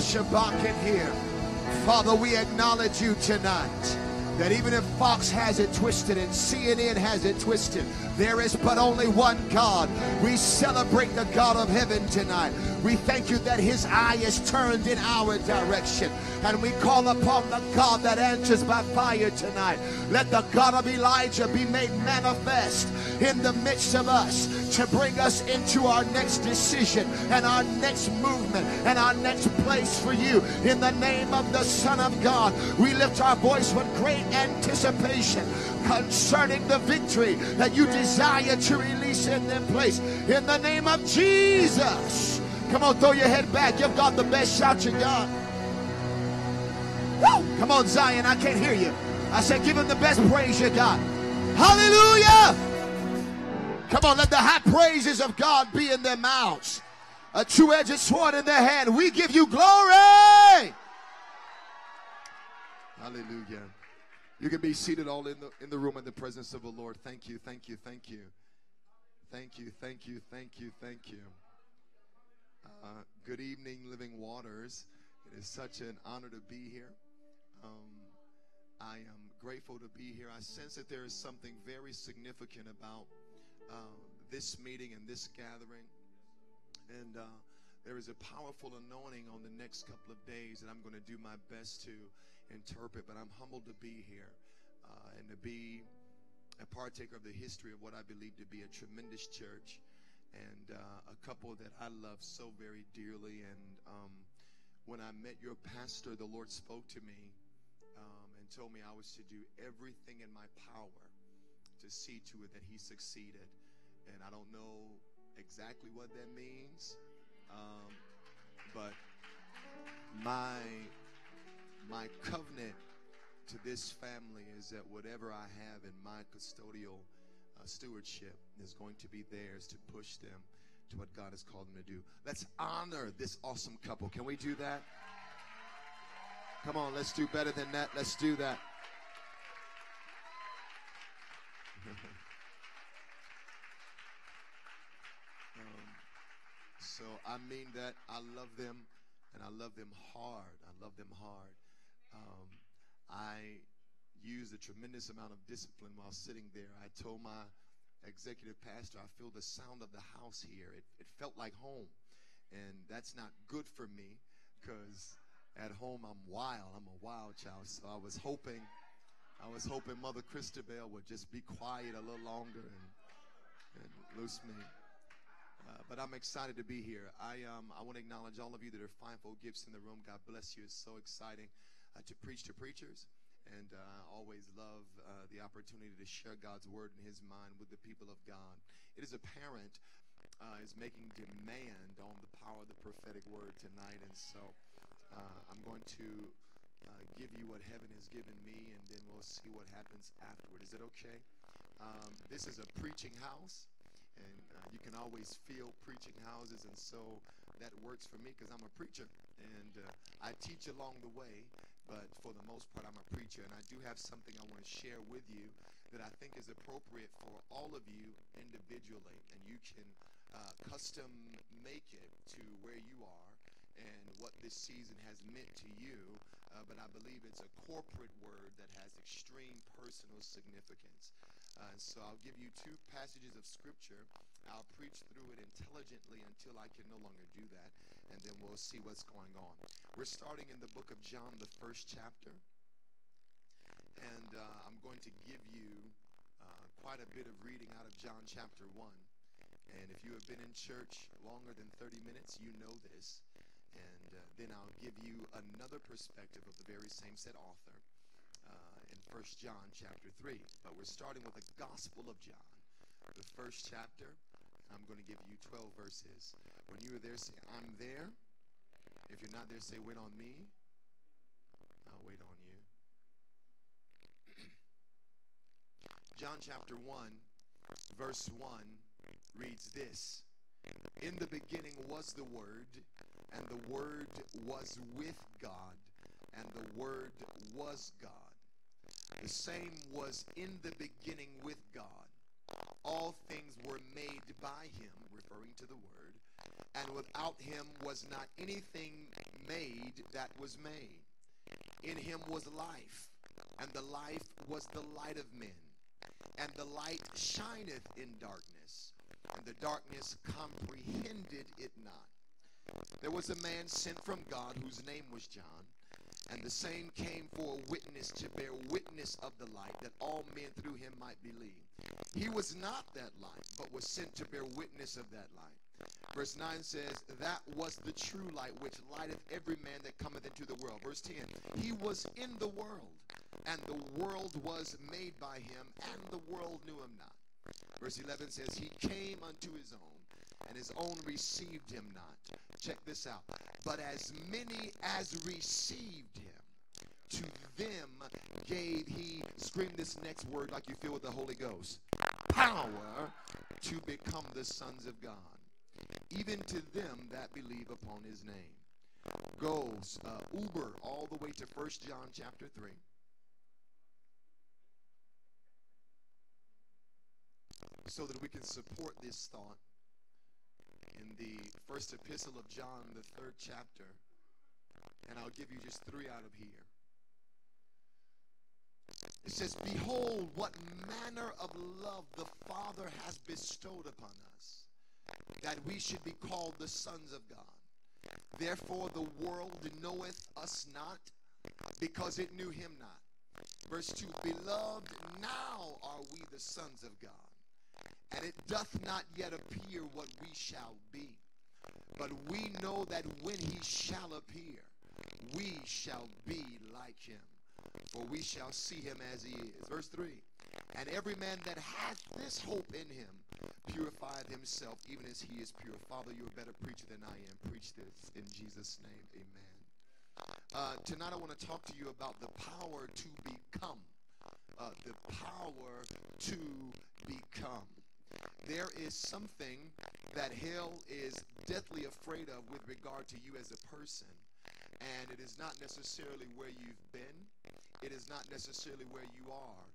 Shabbat in here. Father, we acknowledge you tonight that even if Fox has it twisted and CNN has it twisted, there is but only one God. We celebrate the God of heaven tonight. We thank you that his eye is turned in our direction, and we call upon the God that answers by fire tonight. Let the God of Elijah be made manifest in the midst of us to bring us into our next decision and our next movement and our next place for you. In the name of the Son of God, we lift our voice with great anticipation concerning the victory that you desire to release in their place. In the name of Jesus. Come on, throw your head back. You've got the best shout you got. Woo! Come on, Zion, I can't hear you. I said give him the best praise you got. Hallelujah! Come on, let the high praises of God be in their mouths. A two-edged sword in their hand. We give you glory! Hallelujah. You can be seated all in the room in the presence of the Lord. Thank you, thank you, thank you. Thank you, thank you, thank you, thank you. Good evening, Living Waters. It is such an honor to be here. I am grateful to be here. I sense that there is something very significant about this meeting and this gathering. And there is a powerful anointing on the next couple of days that I'm going to do my best to interpret, but I'm humbled to be here and to be a partaker of the history of what I believe to be a tremendous church and a couple that I love so very dearly. And when I met your pastor, the Lord spoke to me and told me I was to do everything in my power to see to it that he succeeded. And I don't know exactly what that means, but my covenant to this family is that whatever I have in my custodial stewardship is going to be theirs to push them to what God has called them to do. Let's honor this awesome couple. Can we do that? Come on, let's do better than that. Let's do that. So I mean that. I love them, and I love them hard. I love them hard. I used a tremendous amount of discipline while sitting there. I told my executive pastor, I feel the sound of the house here. It felt like home, and that's not good for me because at home I'm wild. I'm a wild child. So I was hoping Mother Christabel would just be quiet a little longer and loose me. But I'm excited to be here. I want to acknowledge all of you that are fivefold gifts in the room. God bless you. It's so exciting to preach to preachers. And I always love the opportunity to share God's word and his mind with the people of God. It is apparent is making demand on the power of the prophetic word tonight. And so I'm going to give you what heaven has given me, and then we'll see what happens afterward. Is that okay? This is a preaching house, and you can always feel preaching houses. And so that works for me because I'm a preacher, and I teach along the way. But for the most part, I'm a preacher, and I do have something I want to share with you that I think is appropriate for all of you individually, and you can custom make it to where you are and what this season has meant to you. But I believe it's a corporate word that has extreme personal significance. So I'll give you two passages of Scripture. I'll preach through it intelligently until I can no longer do that, and then we'll see what's going on. We're starting in the book of John, the first chapter, and I'm going to give you quite a bit of reading out of John chapter 1. And if you have been in church longer than 30 minutes, you know this. And then I'll give you another perspective of the very same said author. In 1 John chapter 3. But we're starting with the Gospel of John, the first chapter, and I'm going to give you 12 verses. When you are there, say, I'm there. If you're not there, say, wait on me. I'll wait on you. John chapter 1, verse 1 reads this. In the beginning was the Word, and the Word was with God, and the Word was God. The same was in the beginning with God. All things were made by him, referring to the Word, and without him was not anything made that was made. In him was life, and the life was the light of men. And the light shineth in darkness, and the darkness comprehended it not. There was a man sent from God whose name was John, and the same came for a witness to bear witness of the light, that all men through him might believe. He was not that light, but was sent to bear witness of that light. Verse 9 says, that was the true light, which lighteth every man that cometh into the world. Verse 10, he was in the world, and the world was made by him, and the world knew him not. Verse 11 says, he came unto his own, and his own received him not. Check this out. But as many as received him, to them gave he, scream this next word like you feel with the Holy Ghost, power to become the sons of God, even to them that believe upon his name. Goes Uber all the way to 1 John chapter 3. So that we can support this thought in the first epistle of John, the 3rd chapter. And I'll give you just 3 out of here. It says, behold, what manner of love the Father has bestowed upon us, that we should be called the sons of God. Therefore the world knoweth us not, because it knew him not. Verse 2, beloved, now are we the sons of God, and it doth not yet appear what we shall be. But we know that when he shall appear, we shall be like him, for we shall see him as he is. Verse 3, and every man that hath this hope in him purifieth himself, even as he is pure. Father, you're a better preacher than I am. Preach this in Jesus' name. Amen. Tonight I want to talk to you about the power to become. The power to become. There is something that hell is deathly afraid of with regard to you as a person, and it is not necessarily where you've been. It is not necessarily where you are.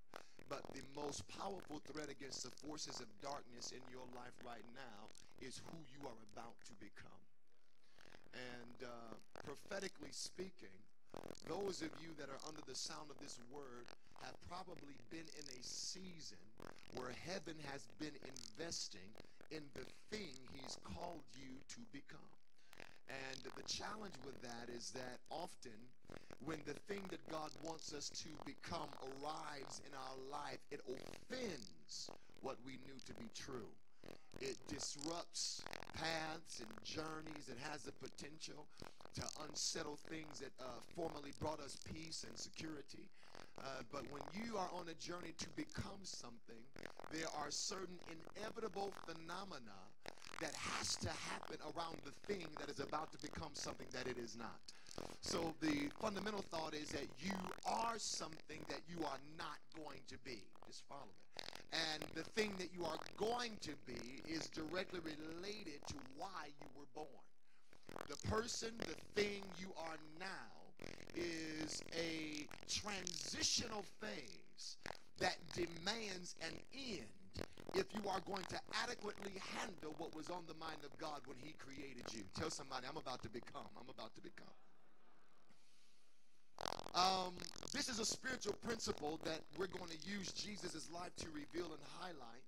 But the most powerful threat against the forces of darkness in your life right now is who you are about to become. And prophetically speaking, those of you that are under the sound of this word have probably been in a season where heaven has been investing in the thing he's called you to become. And the challenge with that is that often when the thing that God wants us to become arrives in our life, it offends what we knew to be true. It disrupts paths and journeys. It has the potential to unsettle things that formerly brought us peace and security. But when you are on a journey to become something, there are certain inevitable phenomena that has to happen around the thing that is about to become something that it is not. So the fundamental thought is that you are something that you are not going to be. Just follow it. And the thing that you are going to be is directly related to why you were born. The person, the thing you are now is a transitional phase that demands an end if you are going to adequately handle what was on the mind of God when he created you. Tell somebody, I'm about to become. I'm about to become. This is a spiritual principle that we're going to use Jesus' life to reveal and highlight.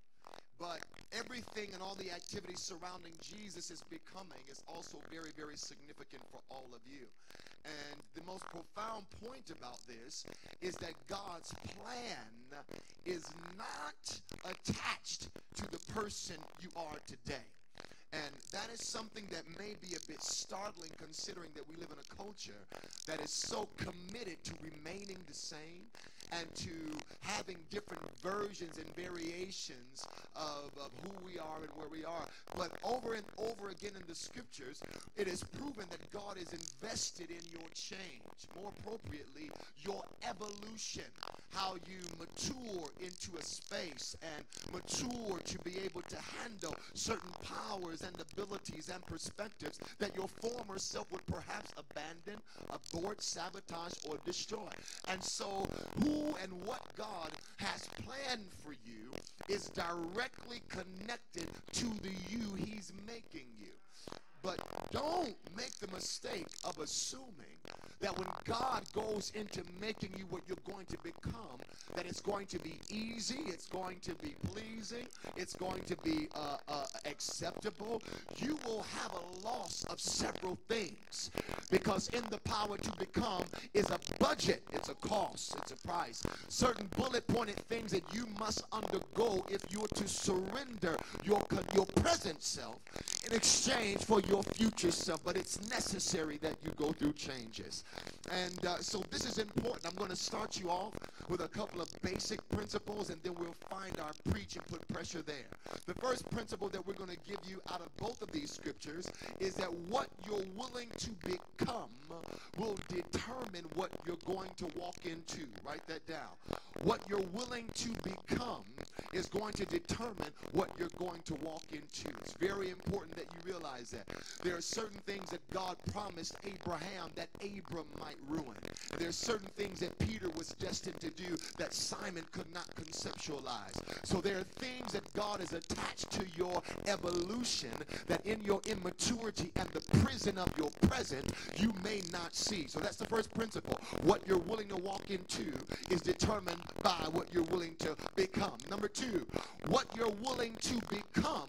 But everything and all the activities surrounding Jesus is becoming is also very, very significant for all of you. And the most profound point about this is that God's plan is not attached to the person you are today. And that is something that may be a bit startling, considering that we live in a culture that is so committed to remaining the same and to having different versions and variations of who we are and where we are. But over and over again in the scriptures, it is proven that God is invested in your change, more appropriately, your evolution, how you mature into a space and mature to be able to handle certain powers and abilities and perspectives that your former self would perhaps abandon, abort, sabotage, or destroy. And so who and what God has planned for you is directly connected to the you he's making you. But don't make the mistake of assuming that when God goes into making you what you're going to become, that it's going to be easy, it's going to be pleasing, it's going to be acceptable. You will have a loss of several things, because in the power to become is a budget, it's a cost, it's a price. Certain bullet pointed things that you must undergo if you're to surrender your present self in exchange for your future self. But it's necessary that you go through changes. And so this is important. I'm going to start you off with a couple of basic principles, and then we'll find our preach and put pressure there. The first principle that we're going to give you out of both of these scriptures is that what you're willing to become will determine what you're going to walk into. Write that down. What you're willing to become is going to determine what you're going to walk into. It's very important that you realize that. There are certain things that God promised Abraham that Abram might ruin. There are certain things that Peter was destined to do that Simon could not conceptualize. So there are things that God has attached to your evolution that in your immaturity and the prison of your present, you may not see. So that's the first principle. What you're willing to walk into is determined by what you're willing to become. Number two, what you're willing to become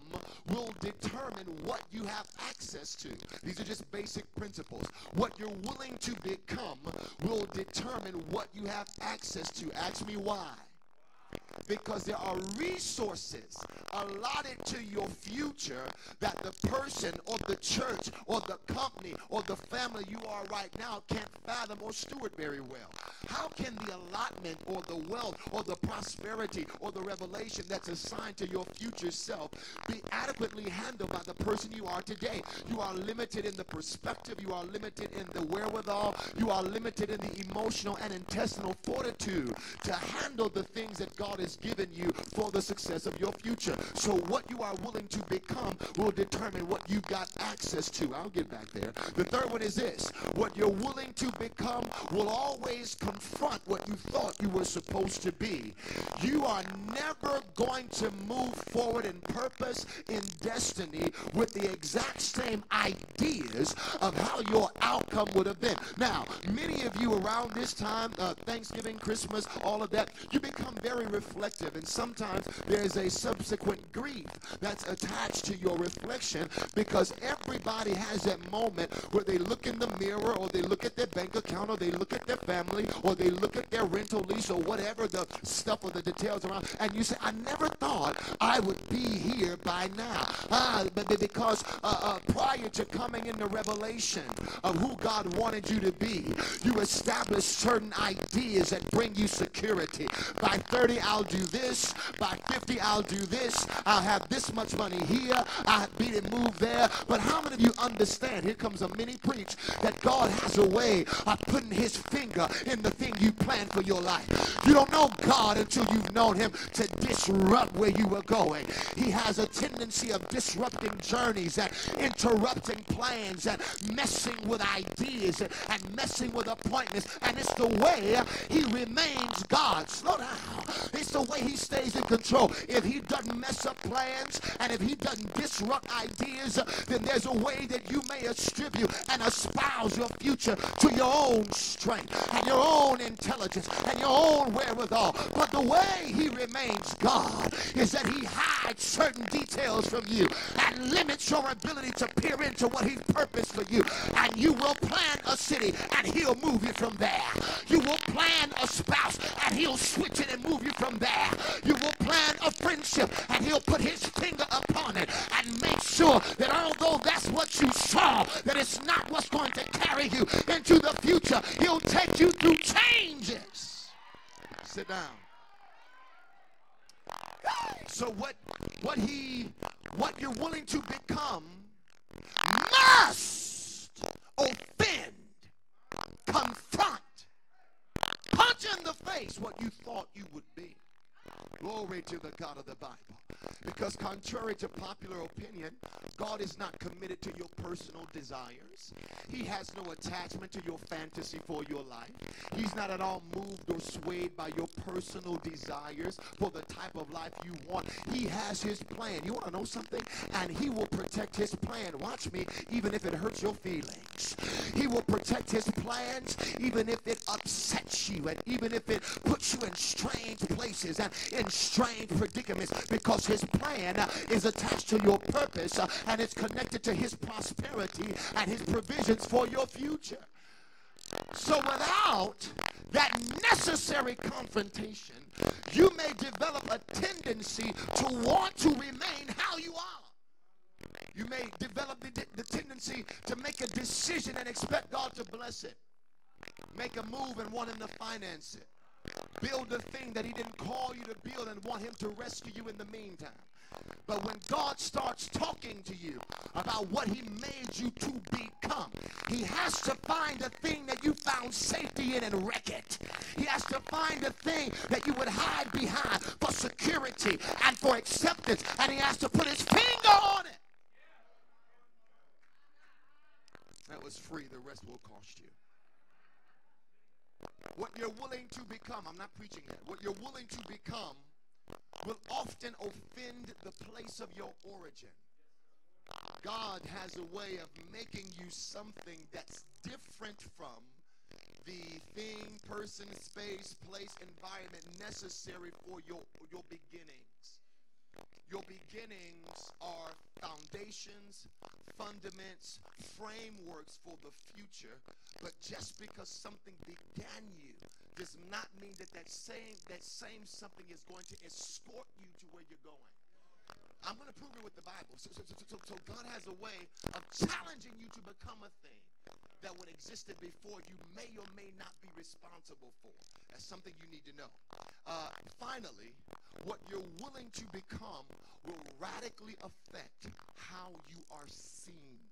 will determine what you have access to. These are just basic principles. What you're willing to become will determine what you have access to. Ask me why. Because there are resources allotted to your future that the person or the church or the company or the family you are right now can't fathom or steward very well. How can the allotment or the wealth or the prosperity or the revelation that's assigned to your future self be adequately handled by the person you are today? You are limited in the perspective. You are limited in the wherewithal. You are limited in the emotional and intestinal fortitude to handle the things that God has given you for the success of your future. So what you are willing to become will determine what you got access to. I'll get back there. The third one is this. What you're willing to become will always confront what you thought you were supposed to be. You are never going to move forward in purpose, in destiny, with the exact same ideas of how your outcome would have been. Now, many of you around this time, Thanksgiving, Christmas, all of that, you become very reflective, and sometimes there's a subsequent grief that's attached to your reflection, because everybody has that moment where they look in the mirror, or they look at their bank account, or they look at their family, or they look at their rental lease, or whatever the stuff or the details around, and you say, I never thought I would be here by now. Because prior to coming into revelation of who God wanted you to be, you establish certain ideas that bring you security. By 30, I'll do this. By 50, I'll do this. I'll have this much money here. I'll beat it, move there. But how many of you understand, here comes a mini preach, that God has a way of putting his finger in the thing you planned for your life. You don't know God until you've known him to disrupt where you were going. He has a tendency of disrupting journeys and interrupting plans and messing with ideas and messing with appointments. And it's the way he remains God. Slow down. It's the way he stays in control. If he doesn't mess up plans and if he doesn't disrupt ideas, then there's a way that you may attribute and espouse your future to your own strength and your own intelligence and your own wherewithal. But the way he remains God is that he hides certain details from you and limits your ability to peer into what he purposed for you. And you will plan a city and he'll move you from there. You will plan a spouse and he'll switch it and move you from there. You will plan a friendship and he'll put his finger upon it and make sure that although that's what you saw, that it's not what's going to carry you into the future. He'll take you through changes. Sit down. So what you're willing to become must offend, confront, punch in the face what you thought you would be. Glory to the God of the Bible. Because contrary to popular opinion, God is not committed to your personal desires. He has no attachment to your fantasy for your life. He's not at all moved or swayed by your personal desires for the type of life you want. He has his plan. You want to know something? And he will protect his plan. Watch me, even if it hurts your feelings. He will protect his plans, even if it upsets you, and even if it puts you in strange places and in strange predicaments, because his plan is attached to your purpose and it's connected to his prosperity and his provisions for your future. So without that necessary confrontation, you may develop a tendency to want to remain how you are. You may develop the tendency to make a decision and expect God to bless it. Make a move and want him to finance it. Build a thing that he didn't call you to build and want him to rescue you in the meantime. But when God starts talking to you about what he made you to become, he has to find a thing that you found safety in and wreck it. He has to find a thing that you would hide behind for security and for acceptance, and he has to put his finger on it. That was free. The rest will cost you. What you're willing to become, I'm not preaching that. What you're willing to become will often offend the place of your origin. God has a way of making you something that's different from the thing, person, space, place, environment necessary for your beginnings. Your beginnings are foundations, fundaments, frameworks for the future. But just because something began you does not mean that that same something is going to escort you to where you're going. I'm going to prove it with the Bible. So God has a way of challenging you to become a thing that would existed before you may or may not be responsible for. That's something you need to know. Finally, what you're willing to become will radically affect how you are seen.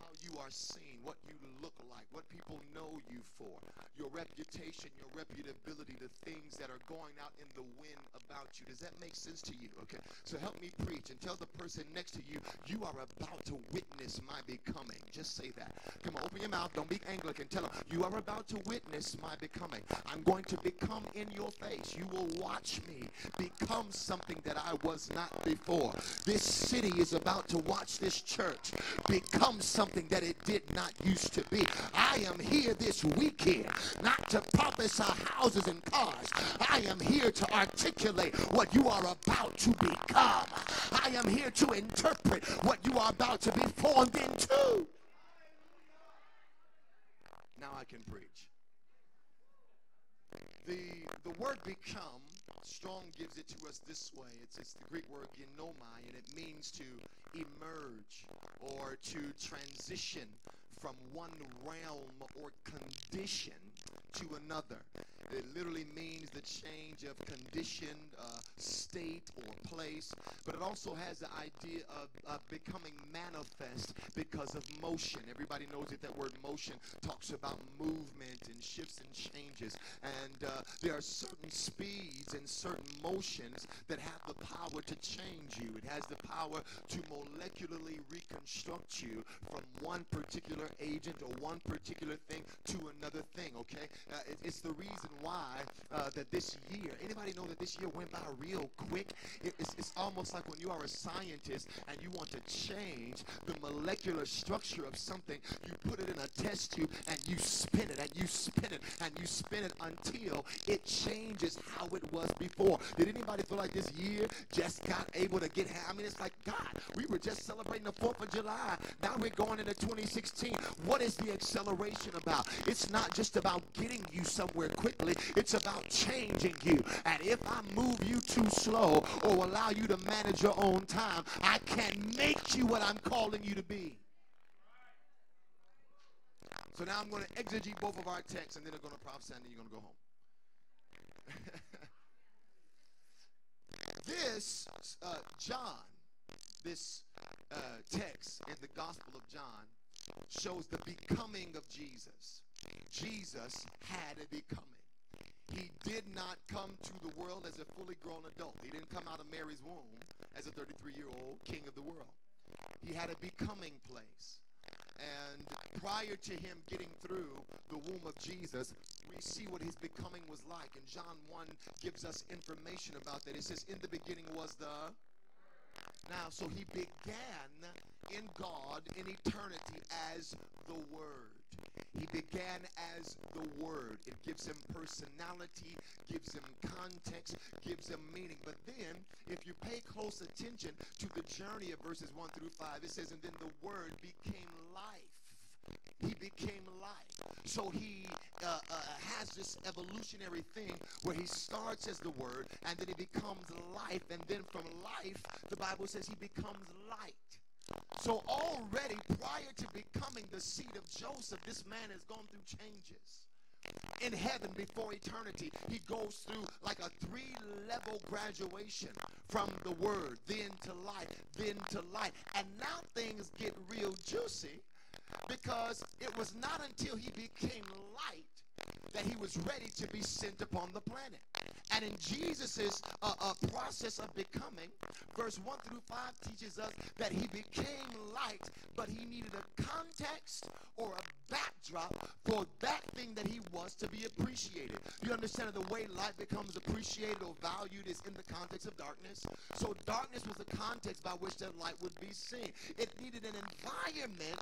How you are seen, what you look like, what people know you for, your reputation, your reputability, the things that are going out in the wind about you. Does that make sense to you? Okay, so help me preach and tell the person next to you, you are about to witness my becoming. Just say that. Come on, open your mouth. Don't be Anglican. Tell them, you are about to witness my becoming. I'm going to become in your face. You will watch me become something that I was not before. This city is about to watch this church become something that it did not used to be. I am here this weekend not to prophesy houses and cars. I am here to articulate what you are about to become. I am here to interpret what you are about to be formed into. Now I can preach. The word become, Strong gives it to us this way. It's the Greek word gnomai, and it means to emerge or to transition from one realm or condition to another. It literally means the change of condition, state, or place. But it also has the idea of becoming manifest because of motion. Everybody knows that that word motion talks about movement and shifts and changes. And there are certain speeds and certain motions that have the power to change you. It has the power to molecularly reconstruct you from one particular agent or one particular thing to another thing, okay? It's the reason why that this year, anybody know that this year went by real quick? It's almost like when you are a scientist and you want to change the molecular structure of something, you put it in a test tube and you spin it and you spin it and you spin it until it changes how it was before. Did anybody feel like this year just got able to get, I mean, it's like, God, we were just celebrating the 4th of July. Now we're going into 2016. What is the acceleration about? It's not just about getting you somewhere quickly. It's about changing you. And if I move you too slow or allow you to manage your own time, I can't make you what I'm calling you to be. So now I'm going to exegete both of our texts, and then I'm going to prophesy, and then you're going to go home. This text in the Gospel of John shows the becoming of Jesus. Jesus had a becoming. He did not come to the world as a fully grown adult. He didn't come out of Mary's womb as a 33-year-old king of the world. He had a becoming place. And prior to him getting through the womb of Jesus, we see what his becoming was like. And John 1 gives us information about that. It says, in the beginning was the... Now, so he began in God in eternity as the Word. He began as the Word. It gives him personality, gives him context, gives him meaning. But then, if you pay close attention to the journey of verses 1 through 5, it says, and then the Word became life. He became life. So he has this evolutionary thing where he starts as the Word, and then he becomes life. And then from life, the Bible says he becomes light. So already prior to becoming the seed of Joseph, this man has gone through changes. In heaven before eternity, he goes through like a 3-level graduation from the Word, then to light. And now things get real juicy, because it was not until he became light that he was ready to be sent upon the planet. And in Jesus's process of becoming, verse 1 through 5 teaches us that he became light, but he needed a context or a backdrop for that thing that he was to be appreciated. You understand that the way light becomes appreciated or valued is in the context of darkness. So darkness was the context by which that light would be seen. It needed an environment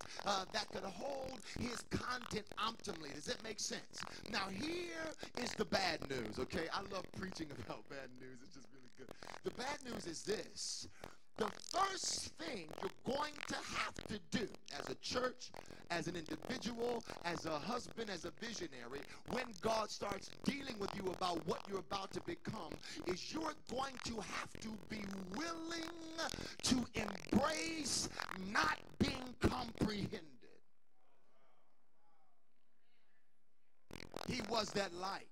that could hold his content optimally. Does that make sense? Now here is the bad news, okay? I love preaching about bad news. It's just really good. The bad news is this. The first thing you're going to have to do as a church, as an individual, as a husband, as a visionary, when God starts dealing with you about what you're about to become, is you're going to have to be willing to embrace not being comprehended. He was that light,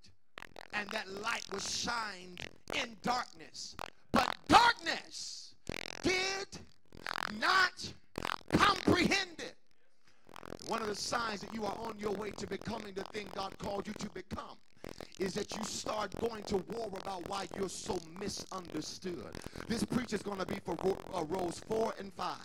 and that light was shined in darkness, but darkness did not comprehend it. One of the signs that you are on your way to becoming the thing God called you to become is that you start going to war about why you're so misunderstood. This preach is going to be for rows 4 and 5.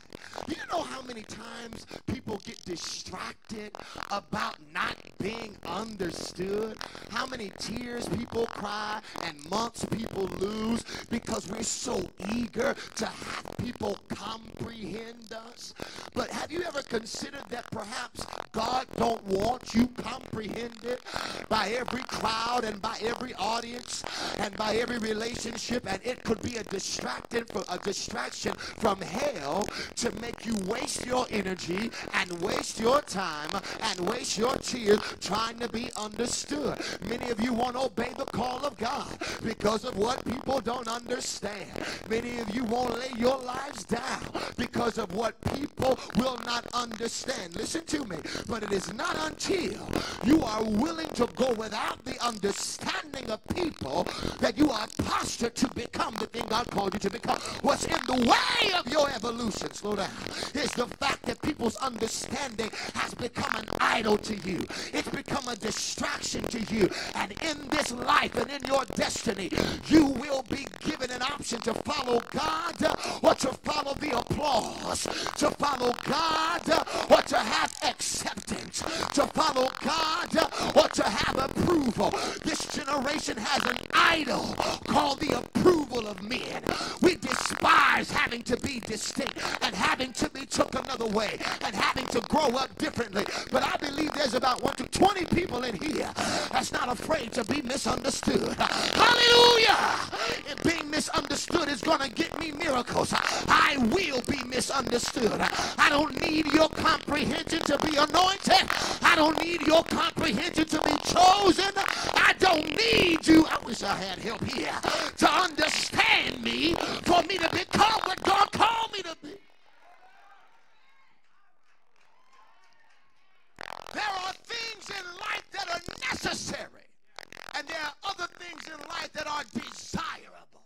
Do you know how many times people get distracted about not being understood? How many tears people cry and months people lose because we're so eager to have people comprehend us? But have you ever considered that perhaps God don't want you comprehended by every crowd and by every audience and by every relationship, and it could be a distraction from hell to make you waste your energy and waste your time and waste your tears trying to be understood. Many of you won't obey the call of God because of what people don't understand. Many of you won't lay your lives down because of what people will not understand. Listen to me, but it is not until you are willing to go without the understanding of people that you are postured to become the thing God called you to become. What's in the way of your evolution, slow down, is the fact that people's understanding has become an idol to you. It's become a distraction to you. And in this life and in your destiny, you will be given an option to follow God or to follow the applause, to follow God or to have acceptance, to follow God or to have approval. This generation has an idol called the approval of men. We despise having to be distinct and having to be took another way and having to grow up differently. But I believe there's about 1 to 20 people in here that's not afraid to be misunderstood. Hallelujah! If being misunderstood is going to get me miracles, I will be misunderstood. I don't need your comprehension to be anointed. I don't need your comprehension to be chosen. I don't need you. I wish I had help here to understand me for me to become what God called me to be. There are things in life that are necessary, and there are other things in life that are desirable.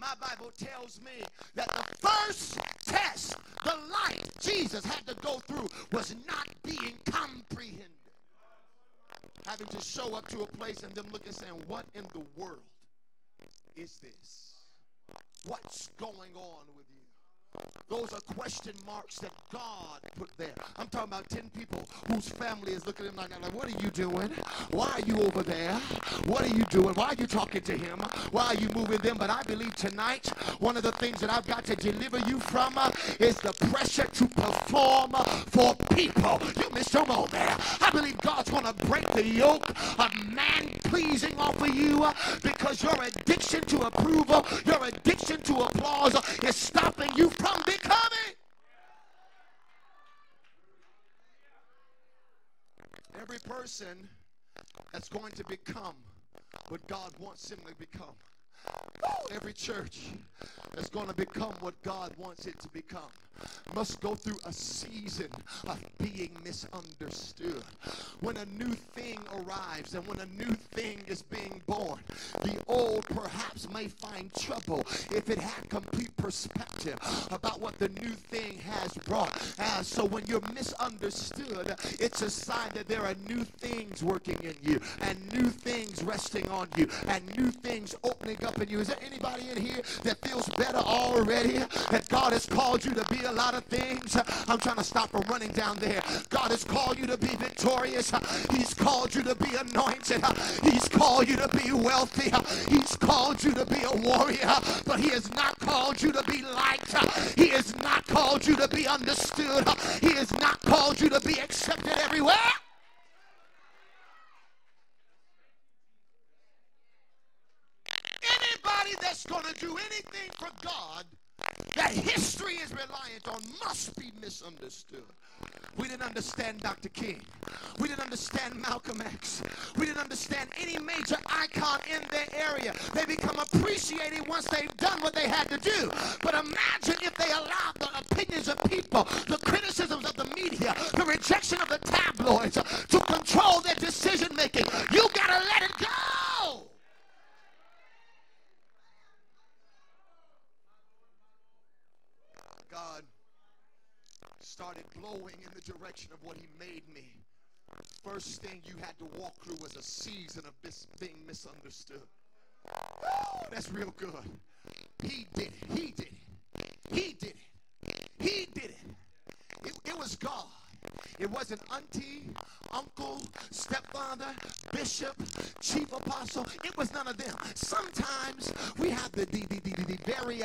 My Bible tells me that the first test, the life Jesus had to go through, was not being comprehended. Having to show up to a place and them looking and saying, what in the world is this? What's going on with you? Those are question marks that God put there. I'm talking about 10 people whose family is looking at him like that. Like, what are you doing? Why are you over there? What are you doing? Why are you talking to him? Why are you moving them? But I believe tonight, one of the things that I've got to deliver you from is the pressure to perform for people. You missed your moment there. I believe God's going to break the yoke of man-pleasing off of you because your addiction to approval, your addiction to applause is stopping you from becoming. Every person that's going to become what God wants him to become. Every church that's going to become what God wants it to become must go through a season of being misunderstood. When a new thing arrives and when a new thing is being born, the old perhaps may find trouble if it had complete perspective about what the new thing has brought. So when you're misunderstood, it's a sign that there are new things working in you and new things resting on you and new things opening up in you. Is there anybody in here that feels better already? That God has called you to be a lot of things. I'm trying to stop from running down there. God has called you to be victorious. He's called you to be anointed. He's called you to be wealthy. He's called you to be a warrior. But he has not called you to be liked. He has not called you to be understood. He has not called you to be accepted everywhere. Anybody that's going to do anything for God that history is reliant on must be misunderstood. We didn't understand Dr. King. We didn't understand Malcolm X. We didn't understand any major icon in their area. They become appreciated once they've done what they had to do. But imagine if they allowed the opinions of people, the criticisms of the media, the rejection of the tabloids to control their decision making. You gotta let it go. God started blowing in the direction of what he made me. First thing you had to walk through was a season of being misunderstood. Oh, that's real good. He did it. He did it. He did it. He did it. It was God. It wasn't auntie, uncle, stepfather, bishop, chief apostle. It was none of them. Sometimes we have the very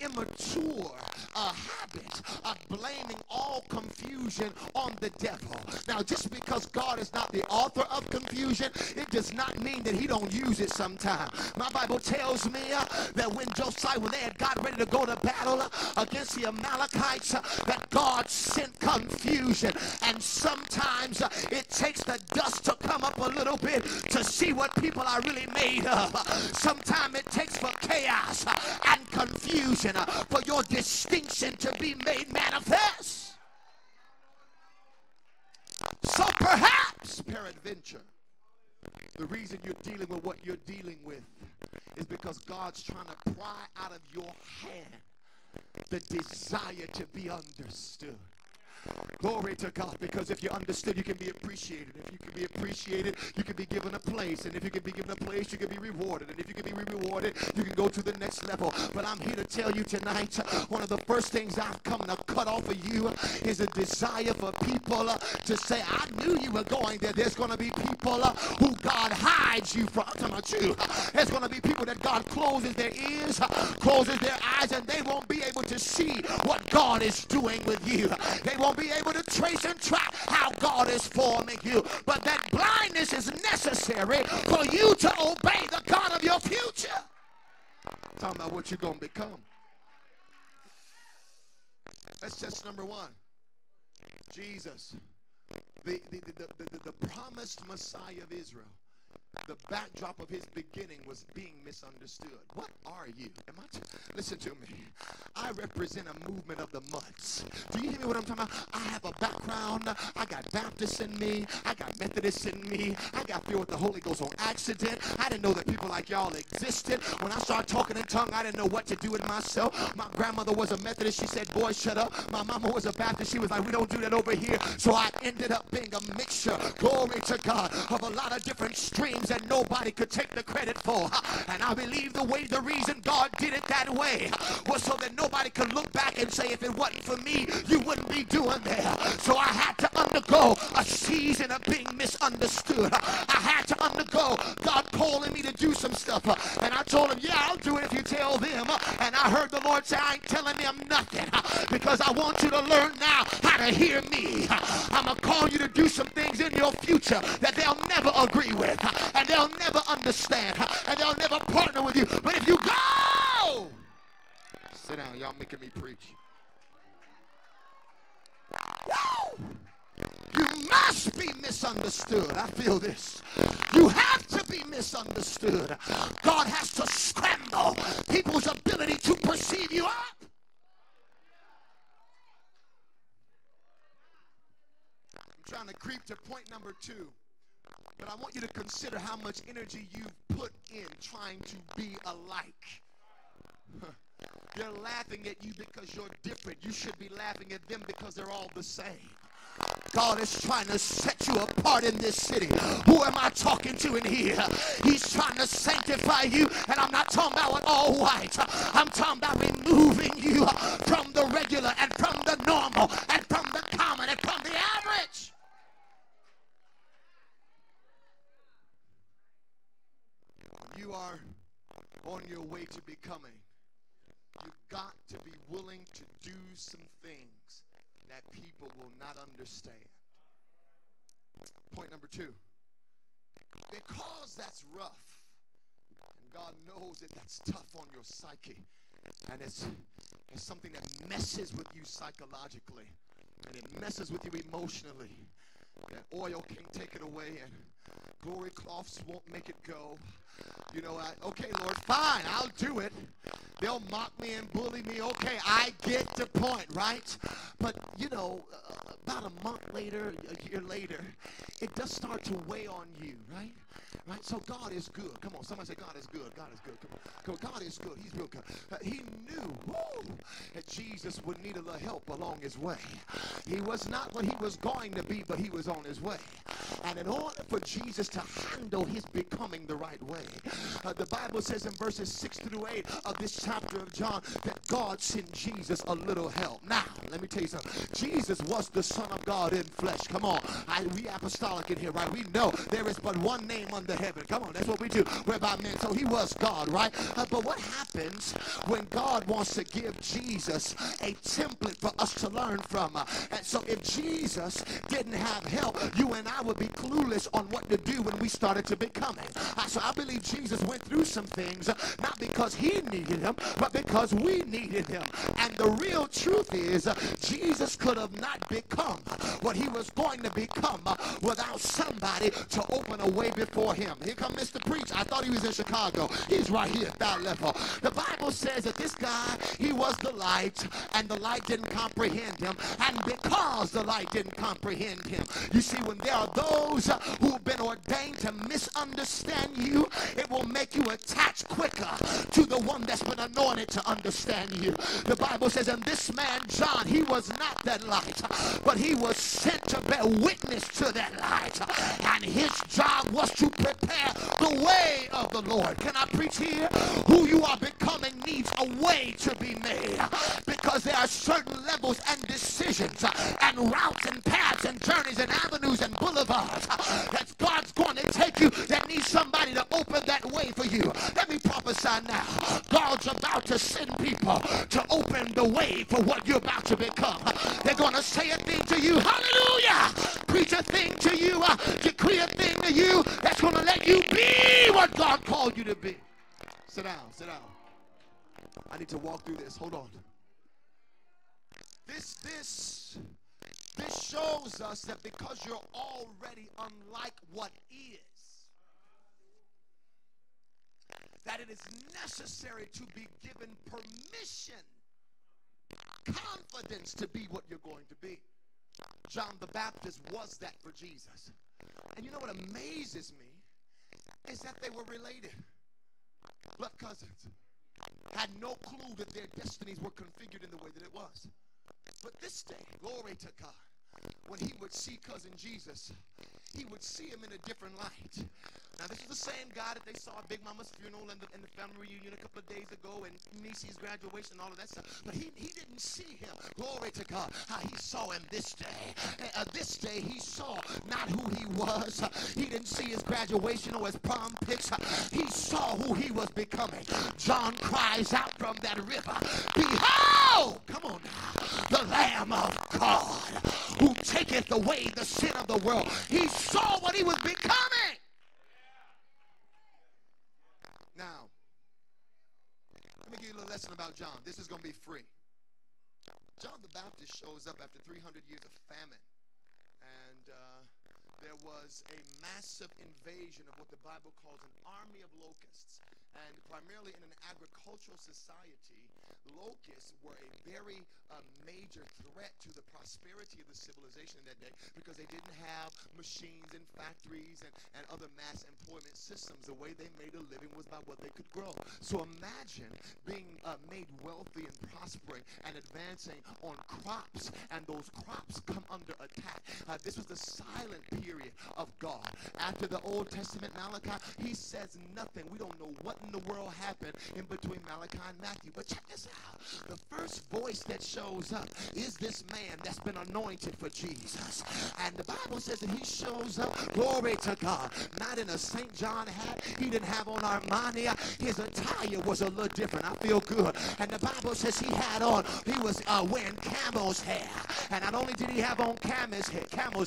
immature habit of blaming all confusion on the devil. Now, just because God is not the author of confusion, it does not mean that he don't use it sometimes. My Bible tells me that when Josiah, when they had got ready to go to battle against the Amalekites, that God sent confusion. And sometimes it takes the dust to come up a little bit to see what people are really made of. Sometimes it takes for chaos and confusion for your distinction to be made manifest. So perhaps, peradventure, the reason you're dealing with what you're dealing with is because God's trying to pry out of your hand the desire to be understood. Glory to God, because if you're understood, you can be appreciated. If you can be appreciated, you can be given a place. And if you can be given a place, you can be rewarded. And if you can be rewarded, you can go to the next level. But I'm here to tell you tonight, one of the first things I've come to cut off of you is a desire for people to say, I knew you were going there. There's going to be people who God hides you from. I'm talking about you. There's going to be people that God closes their ears, closes their eyes, and they won't be able to see what God is doing with you. They won't be able to trace and track how God is forming you. But that blindness is necessary for you to obey the God of your future. I'm talking about what you're going to become. That's just number one. Jesus, the promised Messiah of Israel, the backdrop of his beginning was being misunderstood. What are you? Listen to me. I represent a movement of the mutts. Do you hear me what I'm talking about? I have a background. I got Baptists in me. I got Methodists in me. I got filled with the Holy Ghost on accident. I didn't know that people like y'all existed. When I started talking in tongues, I didn't know what to do with myself. My grandmother was a Methodist. She said, boy, shut up. My mama was a Baptist. She was like, we don't do that over here. So I ended up being a mixture, glory to God, of a lot of different streams. things that nobody could take the credit for. And I believe the reason God did it that way was so that nobody could look back and say, if it wasn't for me, you wouldn't be doing that. So I had to undergo a season of being misunderstood. I had to undergo God calling me to do some stuff. And I told him, yeah, I'll do it if you tell them. And I heard the Lord say, I ain't telling them nothing, because I want you to learn now how to hear me. I'm going to call you to do some things in your future that they'll never agree with, and they'll never understand, and they'll never partner with you. But if you go, sit down, y'all making me preach. You must be misunderstood. I feel this. You have to be misunderstood. God has to scramble people's ability to perceive you up. I'm trying to creep to point number 2. But I want you to consider how much energy you've put in trying to be alike. They're laughing at you because you're different. You should be laughing at them because they're all the same. God is trying to set you apart in this city. Who am I talking to in here? He's trying to sanctify you, and I'm not talking about all white. I'm talking about removing you from the regular and from the normal and from the common and from the average. You are on your way to becoming. You've got to be willing to do some things that people will not understand. Point number 2. Because that's rough, and God knows that that's tough on your psyche, and it's something that messes with you psychologically, and it messes with you emotionally. That oil can't take it away, and glory cloths won't make it go. You know, okay, Lord, fine, I'll do it. They'll mock me and bully me. Okay, I get the point, right? But, you know, about a month later, a year later, it does start to weigh on you, right? Right? So God is good. Come on, somebody say God is good. God is good. Come on. God is good. He's real good. He knew that Jesus would need a little help along his way. He was not what he was going to be, but he was on his way. And in order for Jesus to handle his becoming the right way, the Bible says in verses 6 through 8 of this chapter of John that God sent Jesus a little help. Now, let me tell you something. Jesus was the Son of God in flesh. Come on. We apostolic in here, right? We know there is but one name under heaven. Come on. That's what we do. Whereby men. So he was God, right? But what happens when God wants to give Jesus a template for us to learn from? And so if Jesus didn't have help, you and I would be clueless on what to do when we started to becoming. So I believe Jesus went through some things, not because he needed him, but because we needed him. And the real truth is, Jesus could have not become what he was going to become without somebody to open a way before him. Here comes Mr. Preach. I thought he was in Chicago. He's right here at that level. The Bible says that this guy, he was the light, and the light didn't comprehend him. And because the light didn't comprehend him, you see, when there are those who've been ordained to misunderstand you, it will make you attach quicker to the one that's been anointed to understand you. The Bible says, and this man John, he was not that light, but he was sent to bear witness to that light, and his job was to prepare the way of the Lord. Can I preach here? Who you are becoming needs a way to be made, because there are certain levels and decisions and routes and paths and journeys and avenues and boulevards that God's going to take you that needs somebody to open that way for you. Let me prophesy now. God's about to send people to open the way for what you're about to become. They're going to say a thing to you, hallelujah, preach a thing to you, decree a thing to you that's going to let you be what God called you to be. Sit down, sit down. I need to walk through this. Hold on. This shows us that because you're already unlike what is, that it is necessary to be given permission, confidence to be what you're going to be. John the Baptist was that for Jesus. And you know what amazes me is that they were related. Blood cousins. Had no clue that their destinies were configured in the way that it was. But this day, glory to God, when he would see cousin Jesus, he would see him in a different light. Now, this is the same guy that they saw at Big Mama's funeral and the family reunion a couple of days ago and Niecy's graduation and all of that stuff. But he didn't see him. Glory to God. How he saw him this day. This day he saw not who he was. He didn't see his graduation or his prom pics. He saw who he was becoming. John cries out from that river, "Behold, come on now, the Lamb of God who taketh away the sin of the world." He saw what he was becoming. Now, let me give you a little lesson about John. This is going to be free. John the Baptist shows up after 300 years of famine. And there was a massive invasion of what the Bible calls an army of locusts. And primarily in an agricultural society, locusts were a very major threat to the prosperity of the civilization in that day, because they didn't have machines and factories and other mass employment systems. The way they made a living was by what they could grow. So imagine being made wealthy and prospering and advancing on crops, and those crops come under attack. This was the silent period of God. After the Old Testament, Malachi, he says nothing. We don't know what in the world happened in between Malachi and Matthew. But check this out. The first voice that shows up is this man that's been anointed for Jesus. And the Bible says that he shows up, glory to God, not in a St. John hat. He didn't have on Armani. His attire was a little different. I feel good. And the Bible says he had on, he was wearing camel's hair. And not only did he have on camel's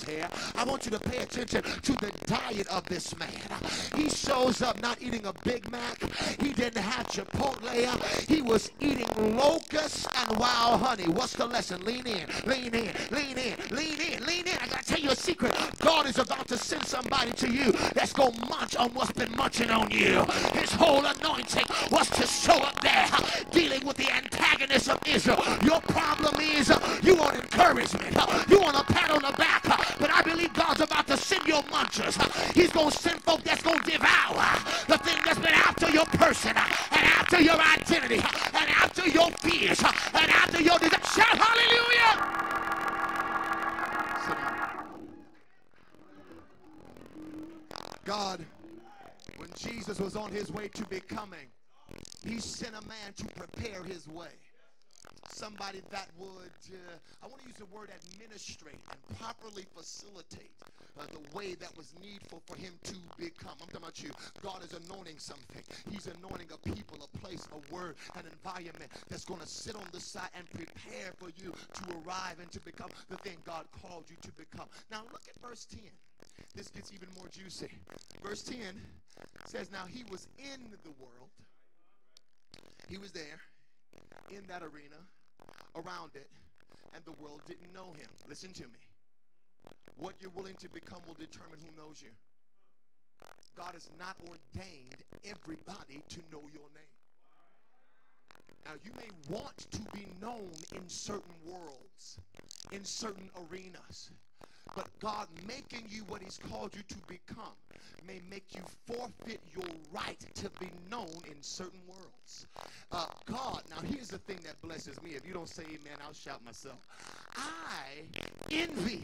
hair, I want you to pay attention to the diet of this man. He shows up not eating a Big Mac. He didn't have Chipotle. He was eating locusts and wild honey. What's the lesson? Lean in, lean in, lean in, lean in, lean in. I gotta tell you a secret. God is about to send somebody to you that's gonna munch on what's been munching on you. His whole anointing was to show up there dealing with the antagonists of Israel. Your problem is you want encouragement. You want a pat on the back. But I believe God's about to send your munchers. He's gonna send folk that's gonna devour the thing that's been after your person, and after your identity, and after your fears, and after your desire. Shout hallelujah! God, when Jesus was on his way to becoming, he sent a man to prepare his way. Somebody that would, I want to use the word administrate and properly facilitate the way that was needful for him to become. I'm talking about you. God is anointing something. He's anointing a people, a place, a word, an environment that's going to sit on the side and prepare for you to arrive and to become the thing God called you to become. Now look at verse 10. This gets even more juicy. Verse 10 says, now he was in the world. He was there. In that arena, around it, and the world didn't know him. Listen to me. What you're willing to become will determine who knows you. God has not ordained everybody to know your name. Now, you may want to be known in certain worlds, in certain arenas, but God making you what he's called you to become may make you forfeit your right to be known in certain worlds. God, now here's the thing that blesses me. If you don't say amen, I'll shout myself. I envy,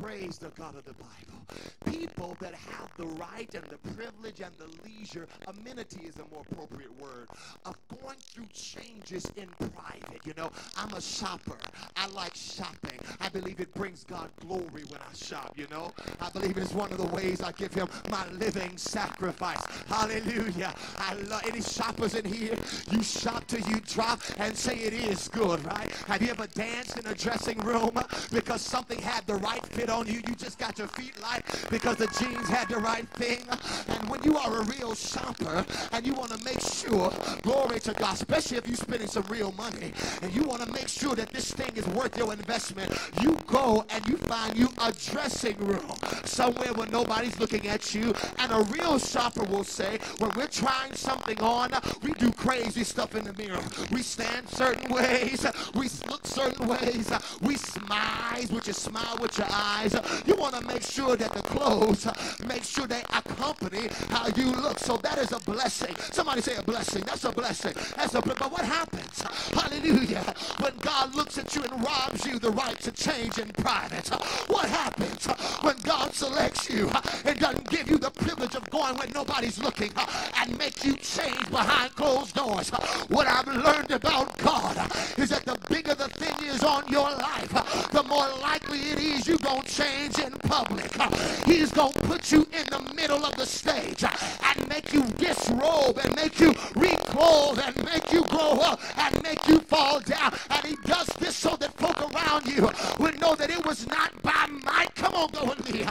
praise the God of the Bible, people that have the right and the privilege and the leisure, amenity is a more appropriate word, of going through changes in private. You know, I'm a shopper. I like shopping. I believe it brings God glory when I shop, you know. I believe it is one of the ways I give him my living sacrifice. Hallelujah. I love any shoppers in here. You shop till you drop and say it is good, right? Have you ever danced in a dressing room because something had the right fit on you? You just got your feet light because the jeans had the right thing. And when you are a real shopper and you want to make sure, glory to God, especially if you're spending some real money and you want to make sure that this thing is worth your investment, you go and you find you a dressing room somewhere where nobody's looking at you. And a real shopper will say, when we're trying something on, we do crazy stuff in the mirror. We stand certain ways. We look certain ways. We smile, which is smile with your eyes. You want to make sure that the clothes, make sure they accompany how you look. So that is a blessing. Somebody say a blessing. That's a blessing. That's a blessing. But what happens? Hallelujah. When God looks at you and robs you the right to change in private. What happens when God selects you and doesn't give you the privilege of going when nobody's looking and make you change behind closed doors. What I've learned about God is that the bigger the thing is on your life, the more likely it is you're going to change in public. He's going to put you in the middle of the stage and make you disrobe and make you reclothe and make you grow up and make you fall down. And he does this so that folk around you will know that it was not by might, come on, go with me,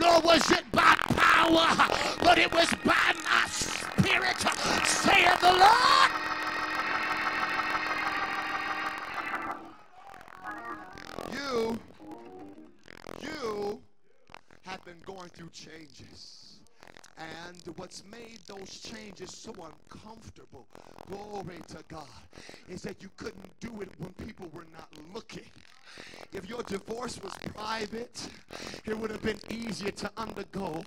nor was it by power, but it was by my spirit, saith the Lord. You have been going through changes, and what's made those changes so uncomfortable, glory to God, is that you couldn't do it when people were not looking. If your divorce was private, it would have been easier to undergo.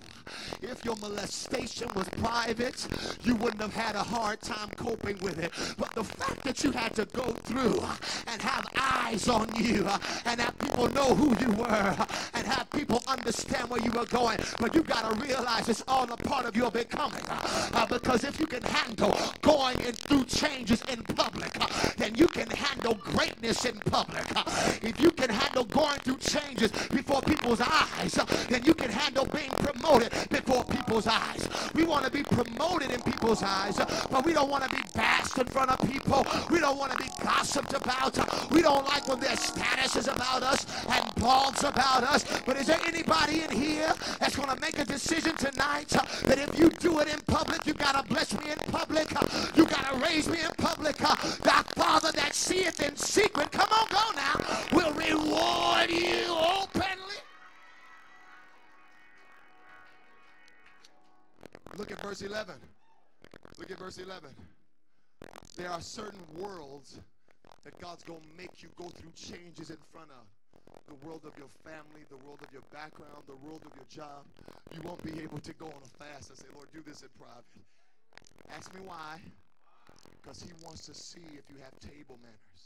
If your molestation was private, you wouldn't have had a hard time coping with it. But the fact that you had to go through and have eyes on you and have people know who you were and have people understand where you were going, but you got to realize it's all a part of your becoming. Because if you can handle going through changes in public, then you can handle greatness in public. If you can handle going through changes before people's eyes, then you can handle being promoted before people's eyes. We want to be promoted in people's eyes, but we don't want to be bashed in front of people. We don't want to be gossiped about. We don't like when their status is about us and blogs about us. But is there anybody in here that's going to make a decision tonight that if you do it in public, you got to bless me in public, you got to raise me in public, thy Father that seeth in secret, come on, go now, will reward you openly. Look at verse 11. Look at verse 11. There are certain worlds that God's going to make you go through changes in front of. The world of your family, the world of your background, the world of your job. You won't be able to go on a fast and say, Lord, do this in private. Ask me why. Because he wants to see if you have table manners.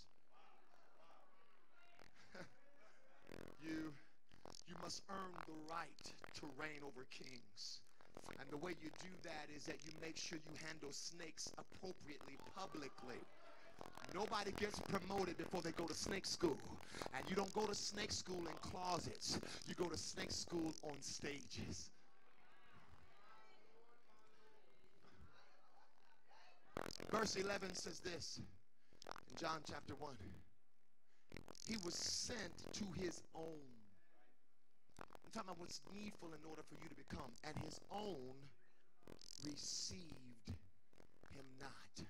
You must earn the right to reign over kings. And the way you do that is that you make sure you handle snakes appropriately publicly. Nobody gets promoted before they go to snake school. And you don't go to snake school in closets. You go to snake school on stages. Verse 11 says this in John chapter 1. He was sent to his own. I'm talking about what's needful in order for you to become. And his own received him not.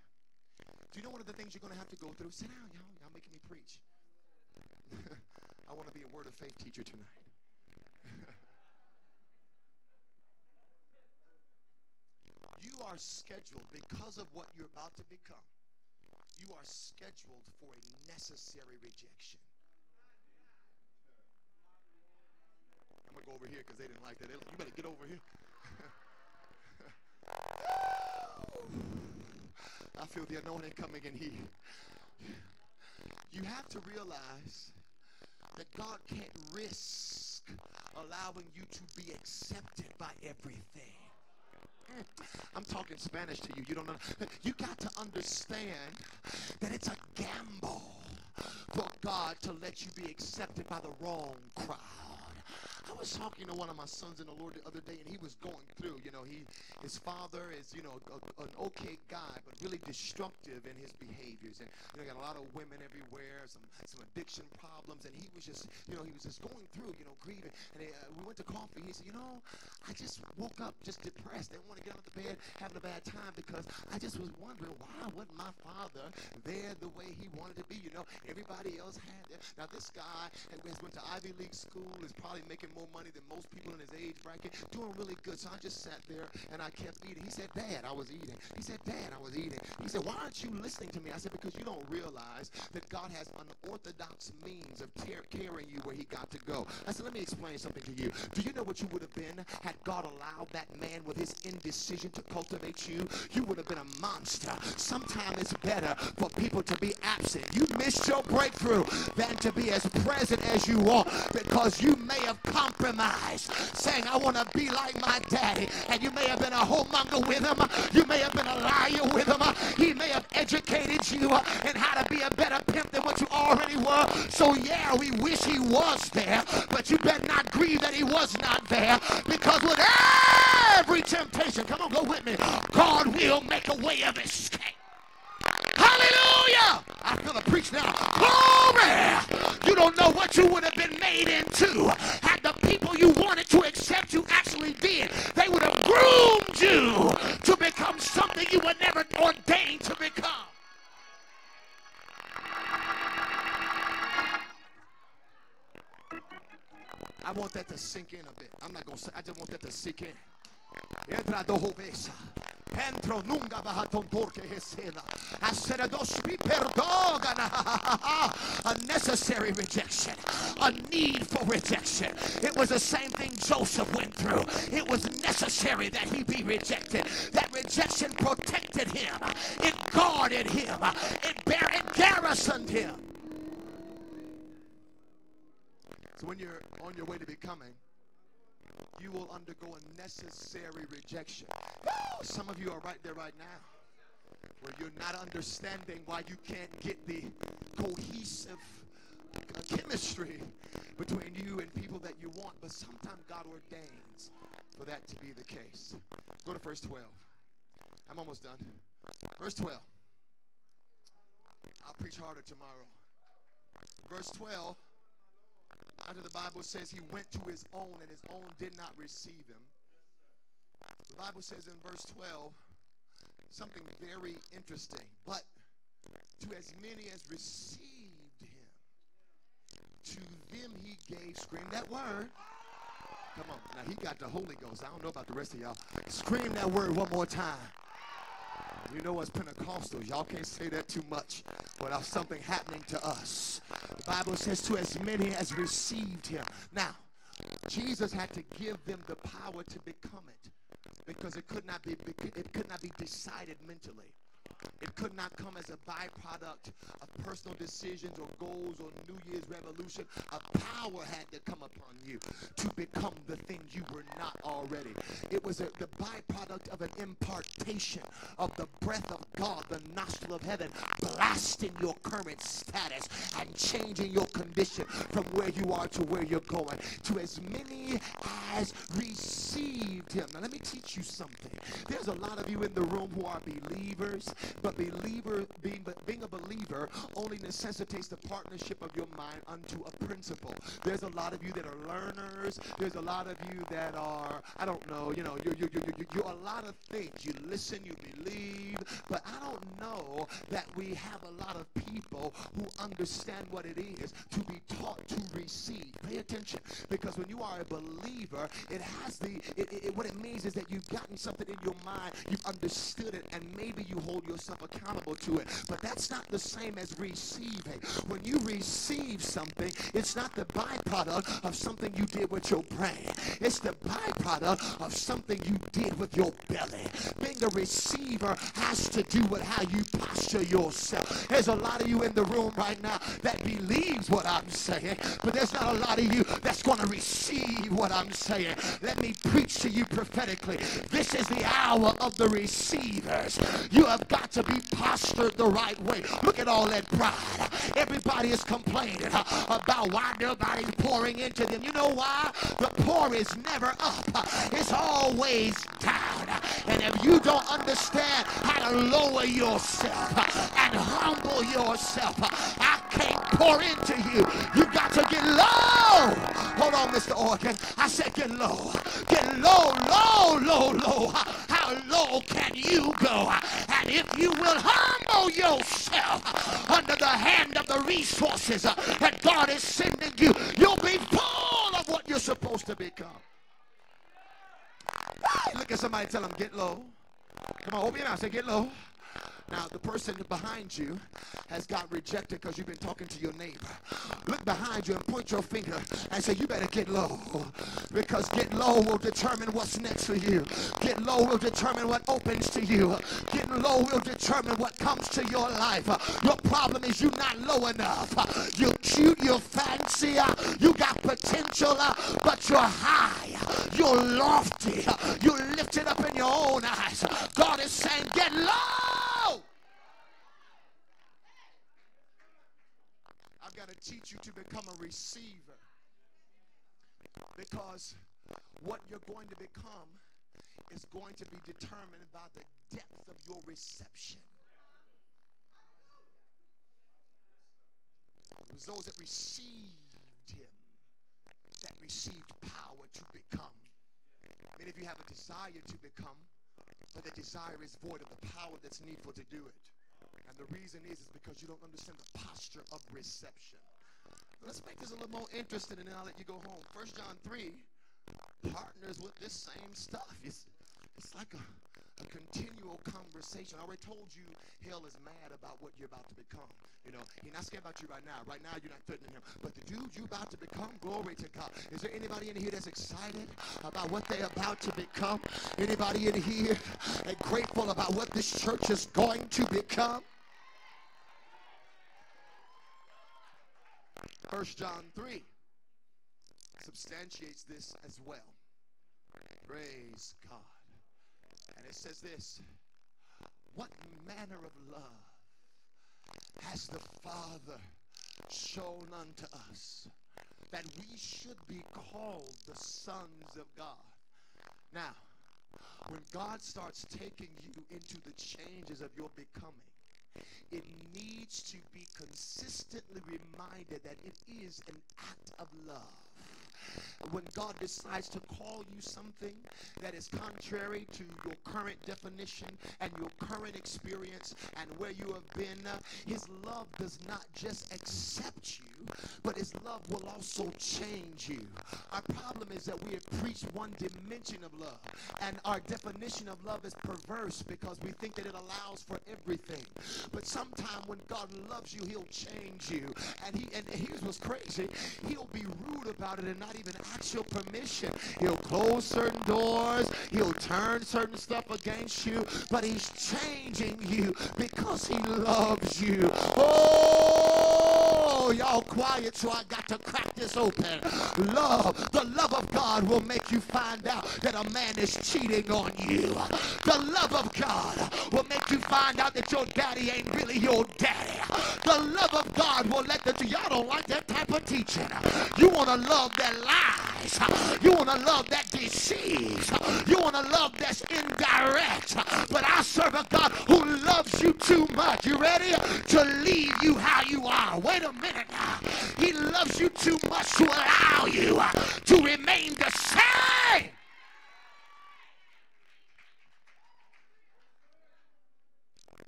Do you know one of the things you're going to have to go through? Sit down, y'all. Y'all making me preach. I want to be a word of faith teacher tonight. You are scheduled, because of what you're about to become, you are scheduled for a necessary rejection. I'm going to go over here because they didn't like that. Like, you better get over here. I feel the anointing coming in here. You have to realize that God can't risk allowing you to be accepted by everything. I'm talking Spanish to you. You don't know. You got to understand that it's a gamble for God to let you be accepted by the wrong crowd. I was talking to one of my sons in the Lord the other day, and he was going through, you know, his father is, you know, an okay guy, but really destructive in his behaviors, and, you know, got a lot of women everywhere, some addiction problems, and he was just, you know, he was just going through, you know, grieving, and we went to coffee, and he said, you know, I just woke up just depressed, didn't want to get out of the bed, having a bad time, because I just was wondering, why wasn't my father there the way he wanted to be, you know, everybody else had it. Now, this guy has went to Ivy League school, is probably making more money than most people in his age bracket, doing really good. So I just sat there and I kept eating. He said, Dad, I was eating. He said, Dad, I was eating. He said, why aren't you listening to me? I said, because you don't realize that God has unorthodox means of carrying you where he got to go. I said, let me explain something to you. Do you know what you would have been had God allowed that man with his indecision to cultivate you? You would have been a monster. Sometimes it's better for people to be absent. You missed your breakthrough than to be as present as you are, because you may have come compromise, saying, I want to be like my daddy. And you may have been a homemonger with him. You may have been a liar with him. He may have educated you in how to be a better pimp than what you already were. So yeah, we wish he was there, but you better not grieve that he was not there, because with every temptation, come on, go with me, God will make a way of escape. Hallelujah! I feel a preach now. Glory! You don't know what you would have been made into had the people you wanted to accept you actually did. They would have groomed you to become something you were never ordained to become. I want that to sink in a bit. I'm not going to say, I just want that to sink in. I said, a necessary rejection, a need for rejection. It was the same thing Joseph went through. It was necessary that he be rejected. That rejection protected him. It guarded him. It garrisoned him. So when you're on your way to becoming, you will undergo a necessary rejection. Woo! Some of you are right there right now, where you're not understanding why you can't get the cohesive chemistry between you and people that you want, but sometimes God ordains for that to be the case. Go to verse 12. I'm almost done. Verse 12. I'll preach harder tomorrow. Verse 12. After the Bible says he went to his own and his own did not receive him. The Bible says in verse 12 something very interesting. But to as many as received him, to them he gave, scream that word. Come on. Now he got the Holy Ghost. I don't know about the rest of y'all. Scream that word one more time. You know, as Pentecostals, y'all can't say that too much without something happening to us. The Bible says to as many as received him. Now, Jesus had to give them the power to become it, because it could not be decided mentally. It could not come as a byproduct of personal decisions or goals or New Year's revolution. A power had to come upon you to become the thing you were not already. It was the byproduct of an impartation of the breath of God, the nostril of heaven, blasting your current status and changing your condition from where you are to where you're going. To as many as received him. Now let me teach you something. There's a lot of you in the room who are believers. But being a believer only necessitates the partnership of your mind unto a principle. There's a lot of you that are learners. There's a lot of you that are, I don't know, you know, you're a lot of things. You listen, you believe, but I don't know that we have a lot of people who understand what it is to be taught to receive. Pay attention, because when you are a believer, it has what it means is that you've gotten something in your mind, you've understood it, and maybe you hold yourself accountable to it. But that's not the same as receiving. When you receive something, it's not the byproduct of something you did with your brain. It's the byproduct of something you did with your belly. Being a receiver has to do with how you posture yourself. There's a lot of you in the room right now that believes what I'm saying, but there's not a lot of you that's going to receive what I'm saying. Let me preach to you prophetically. This is the hour of the receivers. You have got to be postured the right way. Look at all that pride. Everybody is complaining about why nobody's pouring into them. You know why? The pour is never up. It's always down. And if you don't understand how to lower yourself and humble yourself, I can't pour into you. You've got to get low. Hold on, Mr. Organ. I said get low. Get low, low, low, low. How low can you go? And if you will humble yourself under the hand of the resources that God is sending you, you'll be full of what you're supposed to become. Hey, look at somebody, tell them, get low. Come on, open your mouth, say, get low. Now, the person behind you has got rejected because you've been talking to your neighbor. Look behind you and point your finger and say, you better get low, because get low will determine what's next for you. Get low will determine what opens to you. Get low will determine what comes to your life. Your problem is you're not low enough. You're cute, you're fancy, you got potential, but you're high, you're lofty, you're lifted up in your own eyes. God is saying, get low. I've got to teach you to become a receiver, because what you're going to become is going to be determined by the depth of your reception. It was those that received him that received power to become. Many of you have a desire to become, but the desire is void of the power that's needful to do it. And the reason is because you don't understand the posture of reception. Let's make this a little more interesting, and then I'll let you go home. 1 John 3 partners with this same stuff. It's like a continual conversation. I already told you hell is mad about what you're about to become. You know, he's not scared about you right now. Right now you're not threatening him. But the dude you're about to become, glory to God. Is there anybody in here that's excited about what they're about to become? Anybody in here and grateful about what this church is going to become? 1 John 3 substantiates this as well. Praise God. And it says this: what manner of love has the Father shown unto us, that we should be called the sons of God? Now, when God starts taking you into the changes of your becoming, it needs to be consistently reminded that it is an act of love. When God decides to call you something that is contrary to your current definition and your current experience and where you have been, his love does not just accept you, but his love will also change you. Our problem is that we have preached one dimension of love, and our definition of love is perverse because we think that it allows for everything. But sometime when God loves you, he'll change you. And here's what's crazy. He'll be rude about it and not even ask your permission. He'll close certain doors. He'll turn certain stuff against you. But he's changing you because he loves you. Oh, y'all quiet, so I got to crack this open. Love, the love of God will make you find out that a man is cheating on you. The love of God will make you find out that your daddy ain't really your daddy. The love of God will let y'all don't like that type of teaching. You want to love that lies. You want to love that deceives. You want to love that's indirect. But I serve a God who loves you too much. You ready? To leave you how you are. Wait a minute now. He loves you too much to allow you to remain the same.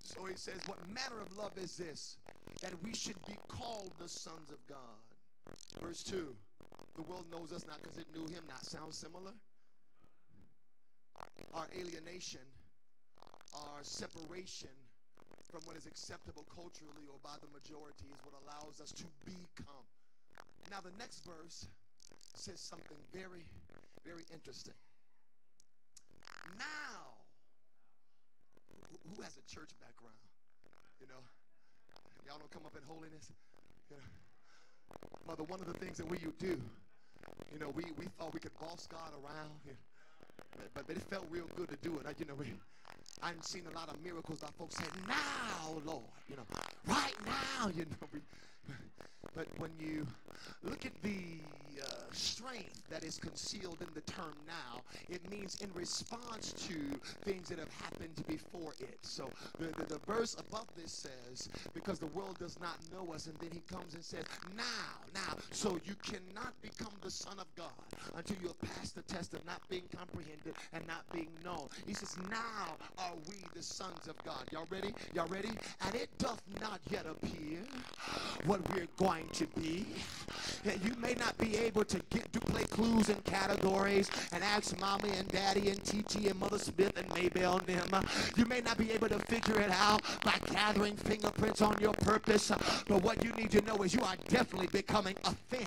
So he says, what manner of love is this, that we should be called the sons of God? Verse 2, the world knows us not because it knew him not. Sounds similar? Our alienation, our separation from what is acceptable culturally or by the majority is what allows us to become. Now the next verse says something very, very interesting. Now, who has a church background? You know, y'all don't come up in holiness. You know, mother, one of the things that we thought we could boss God around, you know, but it felt real good to do it. You know, I've seen a lot of miracles by folks saying, "Now, Lord," you know, right now, you know. But when you look at the strength that is concealed in the term now, it means in response to things that have happened before it. So the verse above this says, because the world does not know us, and then he comes and says, now. So you cannot become the son of God until you have passed the test of not being comprehended and not being known. He says, now are we the sons of God. Y'all ready? And it doth not yet appear what we're going trying to be. You may not be able to get to play clues and categories and ask mommy and daddy and TT and Mother Smith and Maybell and them. You may not be able to figure it out by gathering fingerprints on your purpose. But what you need to know is you are definitely becoming a thing.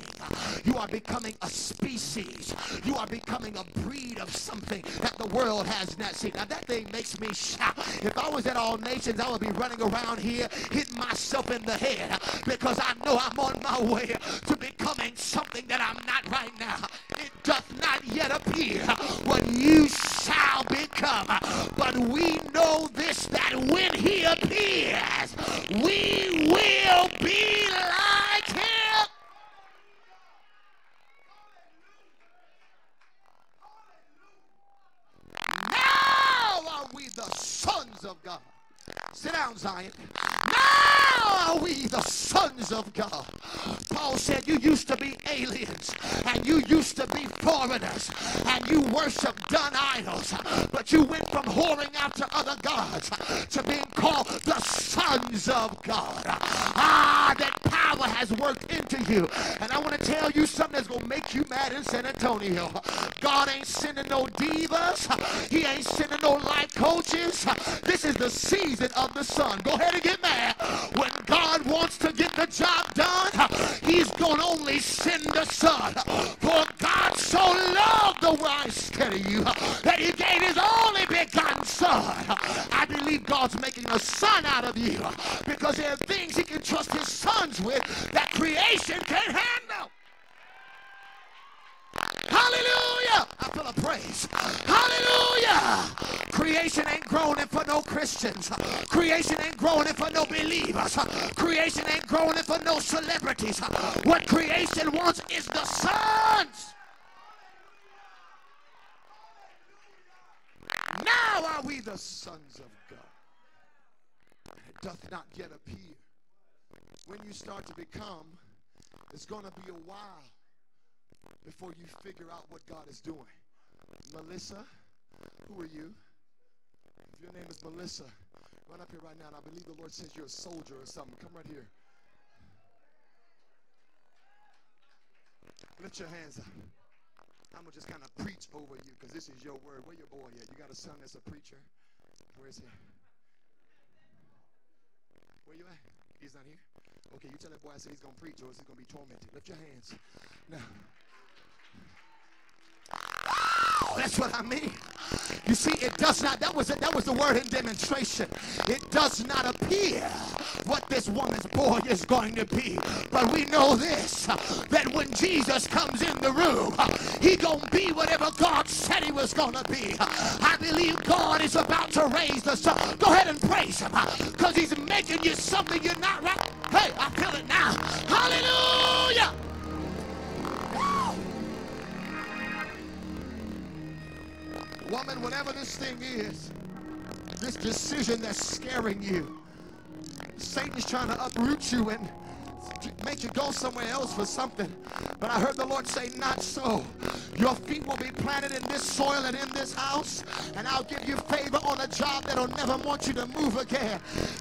You are becoming a species. You are becoming a breed of something that the world has not seen. Now that thing makes me shout. If I was at All Nations, I would be running around here hitting myself in the head because I know I'm on my way to becoming something that I'm not right now. It doth not yet appear what you shall become, but we know this, that when he appears, we will be like him. Now are we the sons of God. Sit down, Zion. Now are we the sons of God. Paul said you used to be aliens and you used to be foreigners and you worshiped done idols, but you went from whoring out to other gods to being called the sons of God. Ah, that power has worked into you. And I want to tell you something that's going to make you mad in San Antonio. God ain't sending no divas. He ain't sending no life coaches. This is the season of the sun. Go ahead and get mad. When God wants to get the job done, he's going to only send the son. For God so loved the world, I tell you, that he gave his only begotten son. I believe God's making a son out of you because there are things he can trust his sons with that creation can't handle. Hallelujah. I feel a praise. Hallelujah. Creation ain't groaning for no Christians. Creation ain't groaning for no believers. Creation ain't groaning for no celebrities. What creation wants is the sons. Now are we the sons of God. It doth not yet appear. When you start to become, it's going to be a while before you figure out what God is doing. Melissa, who are you? If your name is Melissa, run up here right now, and I believe the Lord says you're a soldier or something. Come right here. Lift your hands up. I'm going to just kind of preach over you because this is your word. Where your boy at? You got a son that's a preacher? Where is he? Where you at? He's not here? Okay, you tell that boy I said he's going to preach or else he's going to be tormented. Lift your hands. Now. Oh, that's what I mean. You see, it does not, that was the word in demonstration. It does not appear what this woman's boy is going to be. But we know this, that when Jesus comes in the room, he gonna be whatever God said he was gonna be. I believe God is about to raise the son. Go ahead and praise him, because he's making you something you're not right. Hey, I feel it now. Hallelujah. Woman, whatever this thing is, this decision that's scaring you, Satan's trying to uproot you and make you go somewhere else for something. But I heard the Lord say, not so. Your feet will be planted in this soil and in this house, and I'll give you favor on a job that'll never want you to move again.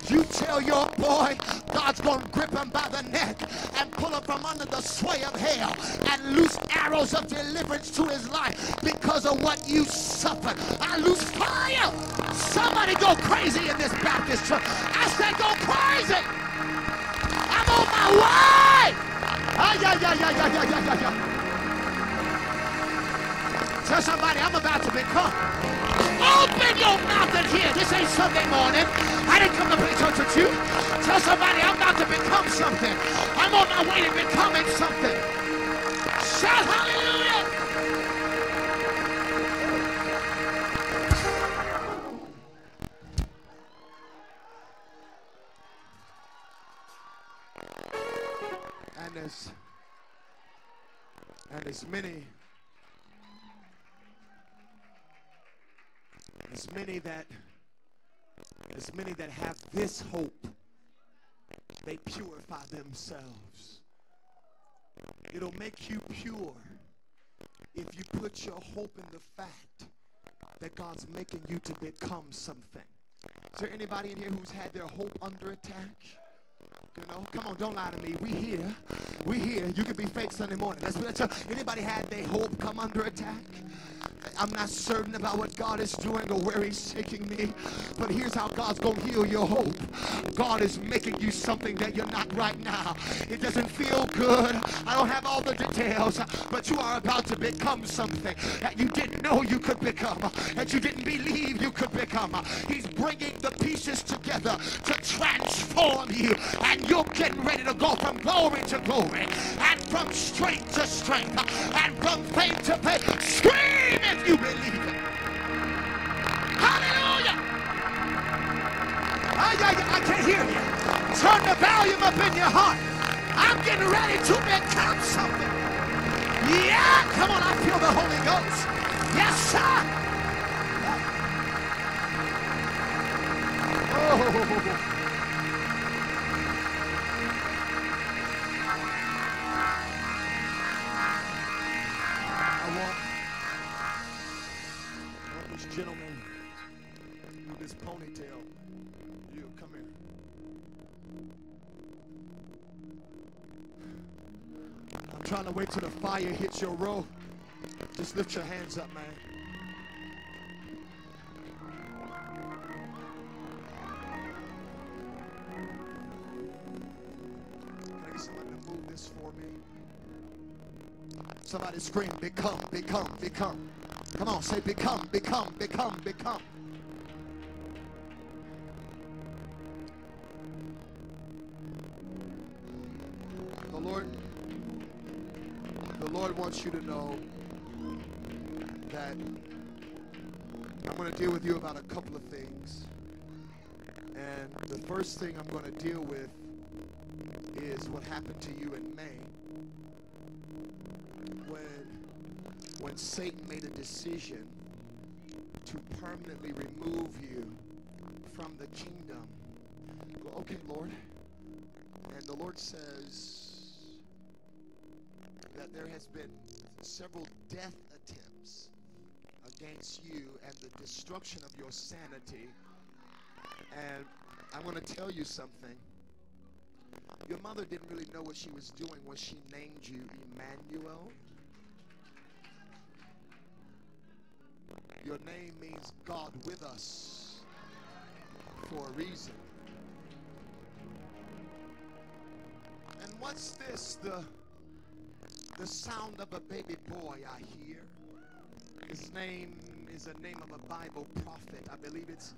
You tell your boy, God's going to grip him by the neck and pull him from under the sway of hell and loose arrows of deliverance to his life because of what you suffered. I loose fire. Somebody go crazy in this Baptist church. I said go crazy. I'm on my way. Tell somebody I'm about to become. Open your mouth and hear. This ain't Sunday morning. I didn't come to play church with you. Tell somebody I'm about to become something. I'm on my way to becoming something. Shout hallelujah. And as many that have this hope, they purify themselves. It'll make you pure if you put your hope in the fact that God's making you to become something. Is there anybody in here who's had their hope under attack? You know, come on, don't lie to me. We here. We here. You can be fake Sunday morning. That's what I tell. Anybody had their hope come under attack? I'm not certain about what God is doing or where he's taking me, but here's how God's gonna heal your hope. God is making you something that you're not right now. It doesn't feel good. I don't have all the details, but you are about to become something that you didn't know you could become, that you didn't believe you could become. He's bringing the pieces together to transform you, and you're getting ready to go from glory to glory, and from strength to strength, and from faith to faith. Scream if you believe it. Hallelujah. I can't hear you. Turn the volume up in your heart. I'm getting ready to become something. Yeah, come on, I feel the Holy Ghost. Yes, sir. Oh. Gentleman with this ponytail, you come here. I'm trying to wait till the fire hits your row. Just lift your hands up, man. Can I get somebody to move this for me? Somebody scream, become, become, become. Come on, say become, become, become, become. The Lord wants you to know that I'm going to deal with you about a couple of things. And the first thing I'm going to deal with is what happened to you in May. When Satan made a decision to permanently remove you from the kingdom. Go, okay, Lord. And the Lord says that there has been several death attempts against you and the destruction of your sanity. And I want to tell you something. Your mother didn't really know what she was doing when she named you Emmanuel. Your name means God with us for a reason. And what's this? The sound of a baby boy I hear. His name is the name of a Bible prophet. I believe it's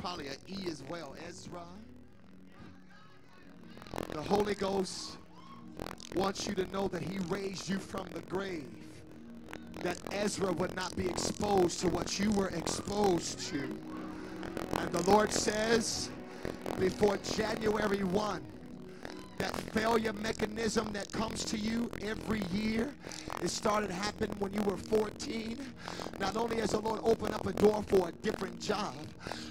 probably an E as well. Ezra. The Holy Ghost wants you to know that he raised you from the grave. That Ezra would not be exposed to what you were exposed to. And the Lord says, before January 1, that failure mechanism that comes to you every year, it started happening when you were 14. Not only has the Lord opened up a door for a different job,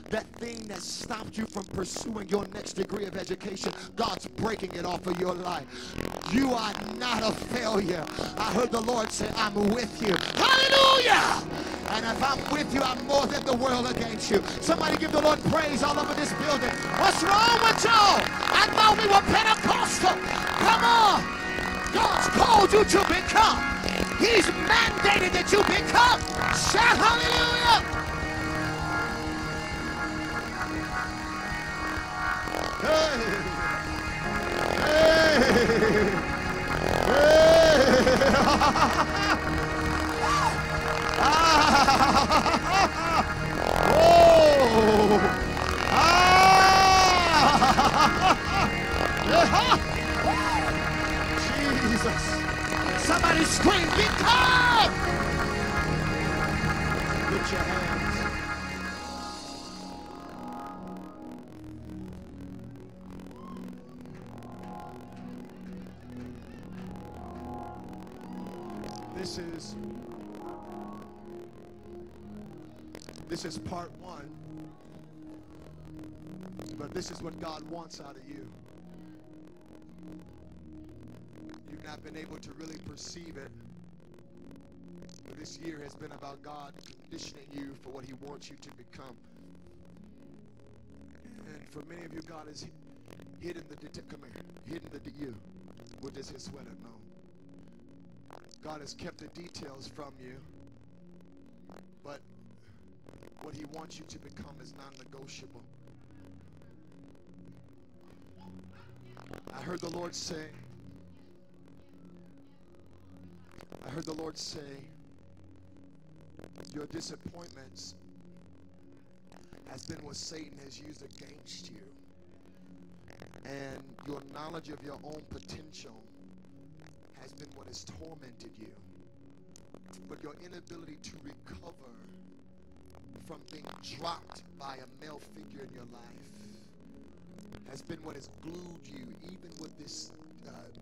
that thing that stopped you from pursuing your next degree of education, God's breaking it off of your life. You are not a failure. I heard the Lord say, I'm with you. Hallelujah! And if I'm with you, I'm more than the world against you. Somebody give the Lord praise all over this building. What's wrong with y'all? I thought we were Pentecostal. Come on. God's called you to become. He's mandated that you become. Shout hallelujah. Hey. Hey. Jesus. Somebody scream, get up! Lift your hands. This is part one. But this is what God wants out of you. You've not been able to really perceive it. But this year has been about God conditioning you for what he wants you to become. And for many of you, God is Hidden the, come here, hidden the you, which is his sweater, no. God has kept the details from you, but what he wants you to become is non-negotiable. I heard the Lord say, your disappointments has been what Satan has used against you. And your knowledge of your own potential has been what has tormented you. But your inability to recover from being dropped by a male figure in your life has been what has glued you, even with this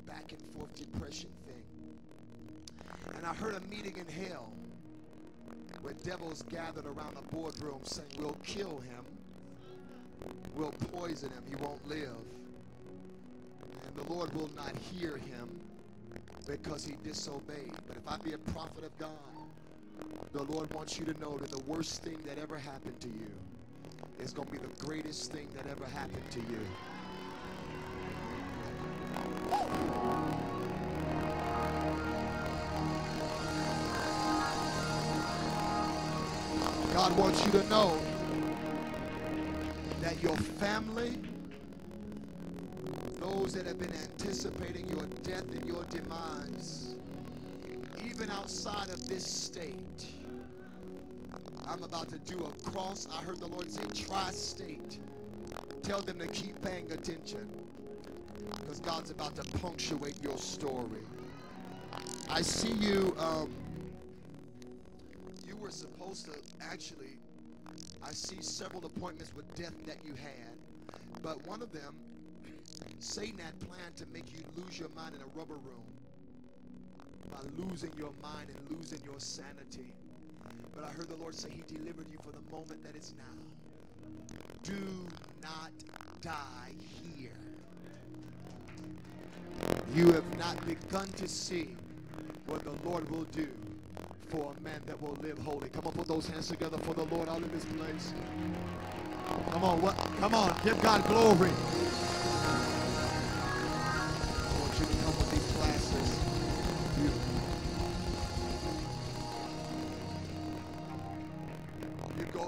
back and forth depression thing. And I heard a meeting in hell where devils gathered around a boardroom saying, we'll kill him, we'll poison him, he won't live. And the Lord will not hear him because he disobeyed. But if I be a prophet of God, the Lord wants you to know that the worst thing that ever happened to you is going to be the greatest thing that ever happened to you. God wants you to know that your family, those that have been anticipating your death and your demise, even outside of this state, I'm about to do a cross. I heard the Lord say, tri-state. Tell them to keep paying attention, because God's about to punctuate your story. I see you, you were supposed to, actually, I see several appointments with death that you had, but one of them, Satan had planned to make you lose your mind in a rubber room by losing your mind and losing your sanity. But I heard the Lord say he delivered you for the moment that is now. Do not die here. You have not begun to see what the Lord will do for a man that will live holy. Come on, put those hands together for the Lord all in this place. Come on, what? Come on, give God glory.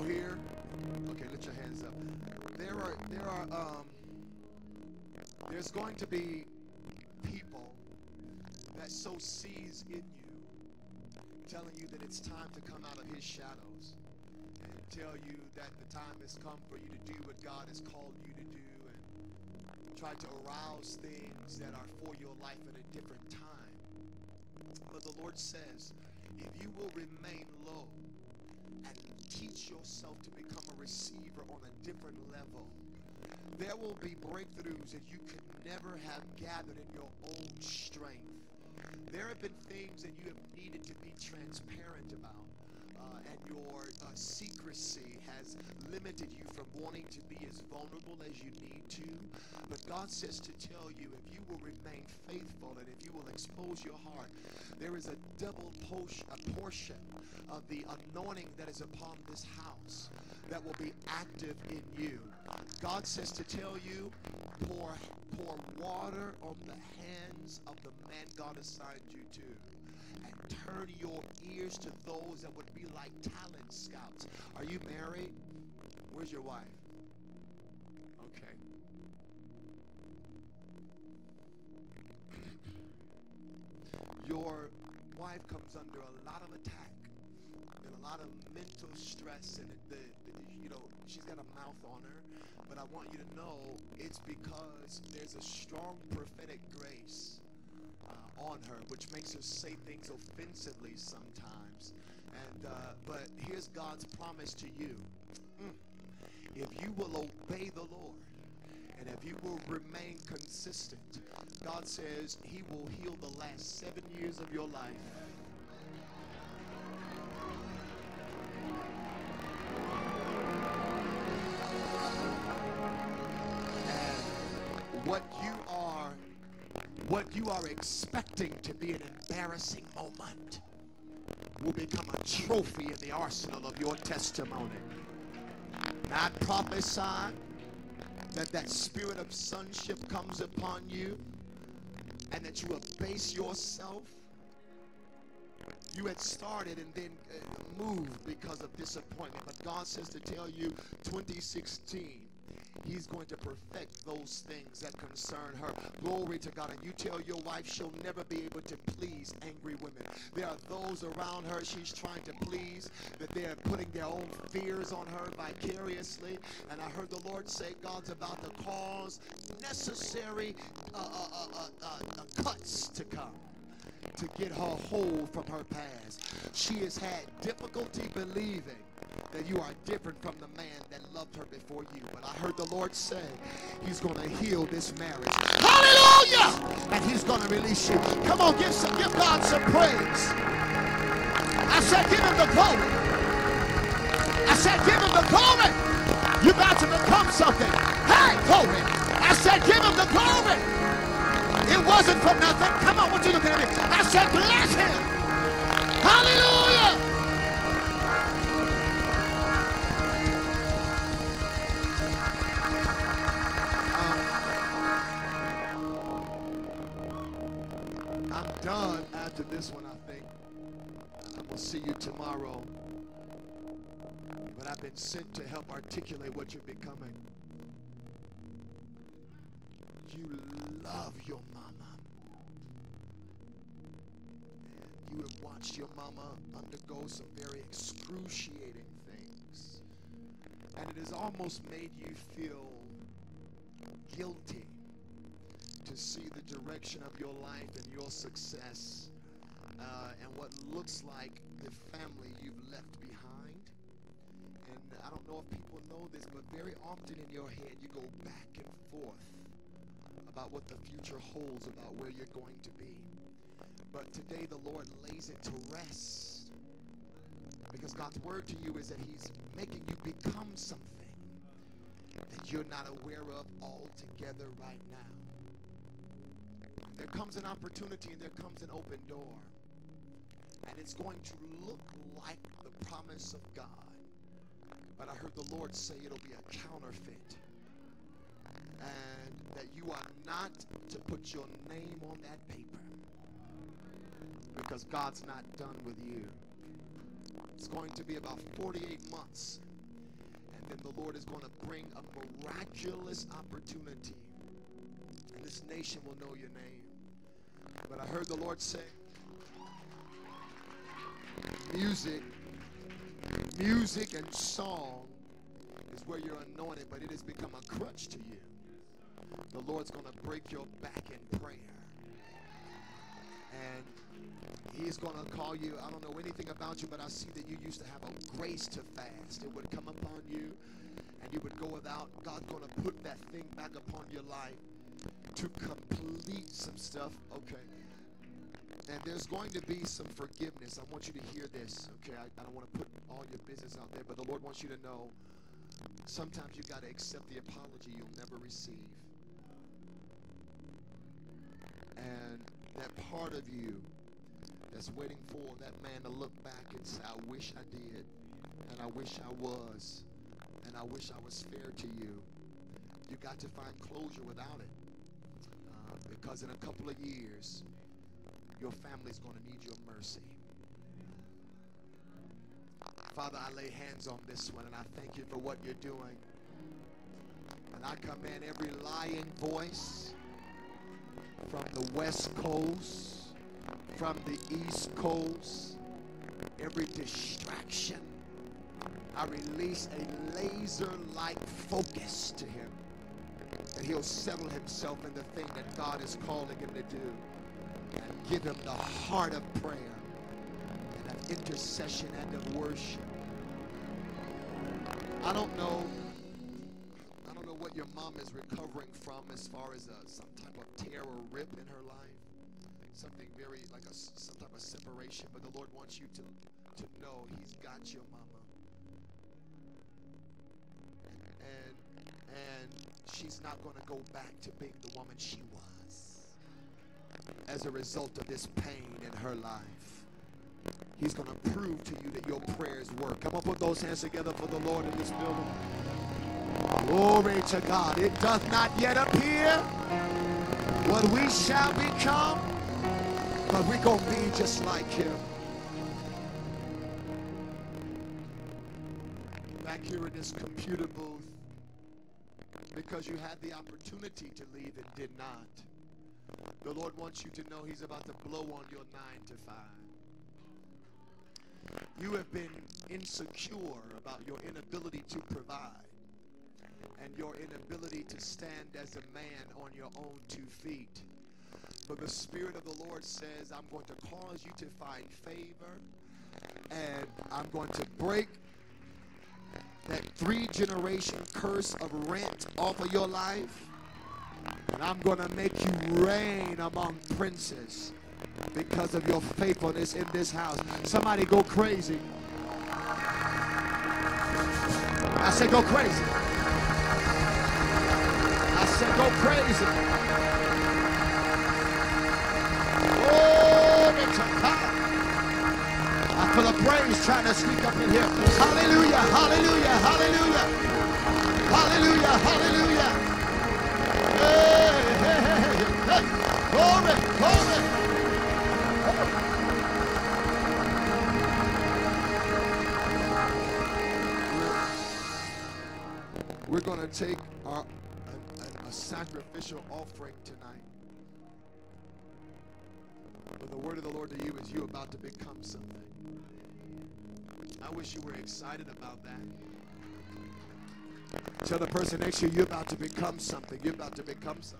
Here, okay, lift your hands up. There's going to be people that sow seeds in you, telling you that it's time to come out of his shadows, and tell you that the time has come for you to do what God has called you to do, and try to arouse things that are for your life at a different time. But the Lord says, if you will remain low and teach yourself to become a receiver on a different level, there will be breakthroughs that you could never have gathered in your own strength. There have been things that you have needed to be transparent about, and your secrecy has limited you from wanting to be as vulnerable as you need to. But God says to tell you, if you will remain faithful and if you will expose your heart, there is a double portion of the anointing that is upon this house that will be active in you. God says to tell you, pour water on the hands of the man God assigned you to. And turn your ears to those that would be like talent scouts. Are you married? Where's your wife? Okay. Your wife comes under a lot of attack and a lot of mental stress, and you know, she's got a mouth on her. But I want you to know it's because there's a strong prophetic grace on her, which makes her say things offensively sometimes. And but here's God's promise to you. If you will obey the Lord and if you will remain consistent, God says he will heal the last 7 years of your life. And what you are expecting to be an embarrassing moment will become a trophy in the arsenal of your testimony. I prophesy that spirit of sonship comes upon you and that you abase yourself. You had started and then moved because of disappointment. But God says to tell you, 2016, He's going to perfect those things that concern her. Glory to God. And you tell your wife she'll never be able to please angry women. There are those around her she's trying to please, that they're putting their own fears on her vicariously. And I heard the Lord say God's about to cause necessary cuts to come to get her whole from her past. She has had difficulty believing that you are different from the man that loved her before you. But I heard the Lord say He's going to heal this marriage. Hallelujah! And He's going to release you. Come on, give God some praise. I said give Him the glory. I said give Him the glory. You're about to become something. Hey, glory. I said give Him the glory. It wasn't for nothing. Come on, what you looking at me? I said bless Him. Hallelujah! Done after this one, I think. I'm going to see you tomorrow. But I've been sent to help articulate what you're becoming. You love your mama. You have watched your mama undergo some very excruciating things. And it has almost made you feel guilty to see the direction of your life and your success and what looks like the family you've left behind. And I don't know if people know this, but very often in your head you go back and forth about what the future holds, about where you're going to be. But today the Lord lays it to rest, because God's word to you is that He's making you become something that you're not aware of altogether right now. There comes an opportunity and there comes an open door. And it's going to look like the promise of God. But I heard the Lord say it'll be a counterfeit. And that you are not to put your name on that paper, because God's not done with you. It's going to be about 48 months. And then the Lord is going to bring a miraculous opportunity. And this nation will know your name. But I heard the Lord say, music and song is where you're anointed, but it has become a crutch to you. The Lord's going to break your back in prayer. And He's going to call you. I don't know anything about you, but I see that you used to have a grace to fast. It would come upon you, and you would go without. God's going to put that thing back upon your life to complete some stuff, okay? And there's going to be some forgiveness. I want you to hear this, okay? I don't want to put all your business out there, but the Lord wants you to know sometimes you got to accept the apology you'll never receive. And that part of you that's waiting for that man to look back and say, I wish I did, and I wish I was, and I wish I was fair to you. You got to find closure without it. Because in a couple of years, your family's going to need your mercy. Father, I lay hands on this one, and I thank You for what You're doing. And I command every lying voice from the West Coast, from the East Coast, every distraction, I release a laser-like focus to him, that he'll settle himself in the thing that God is calling him to do, and give him the heart of prayer and of intercession and of worship. I don't know what your mom is recovering from as far as some type of tear or rip in her life, something very like some type of separation. But the Lord wants you to know He's got your mama. And she's not going to go back to being the woman she was as a result of this pain in her life. He's going to prove to you that your prayers work. Come on, put those hands together for the Lord in this building. Glory to God. It doth not yet appear what we shall become, but we're going to be just like him. Back here in this computer booth, because you had the opportunity to leave and did not. The Lord wants you to know he's about to blow on your 9-to-5. You have been insecure about your inability to provide and your inability to stand as a man on your own two feet. But the Spirit of the Lord says, I'm going to cause you to find favor, and I'm going to break that 3-generation curse of rent off of your life. And I'm going to make you reign among princes because of your faithfulness in this house. Somebody go crazy. I said go crazy. I said go crazy. Glory to God. I feel a praise trying to sneak up in here. Hallelujah, hallelujah, hallelujah. Hallelujah, hallelujah. Hey, hey, hey, hey. Glory, glory. We're going to take a sacrificial offering tonight. But the word of the Lord to you is you're about to become something. I wish you were excited about that. Tell the person next to you, you're about to become something. You're about to become something.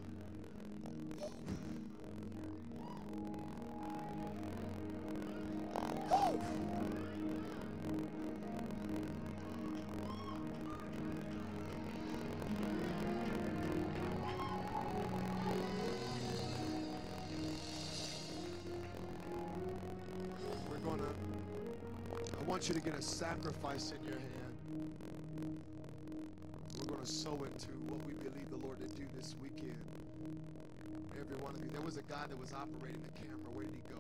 I want you to get a sacrifice in your hand. Sow into what we believe the Lord to do this weekend. Every one of you. There was a guy that was operating the camera. Where did he go?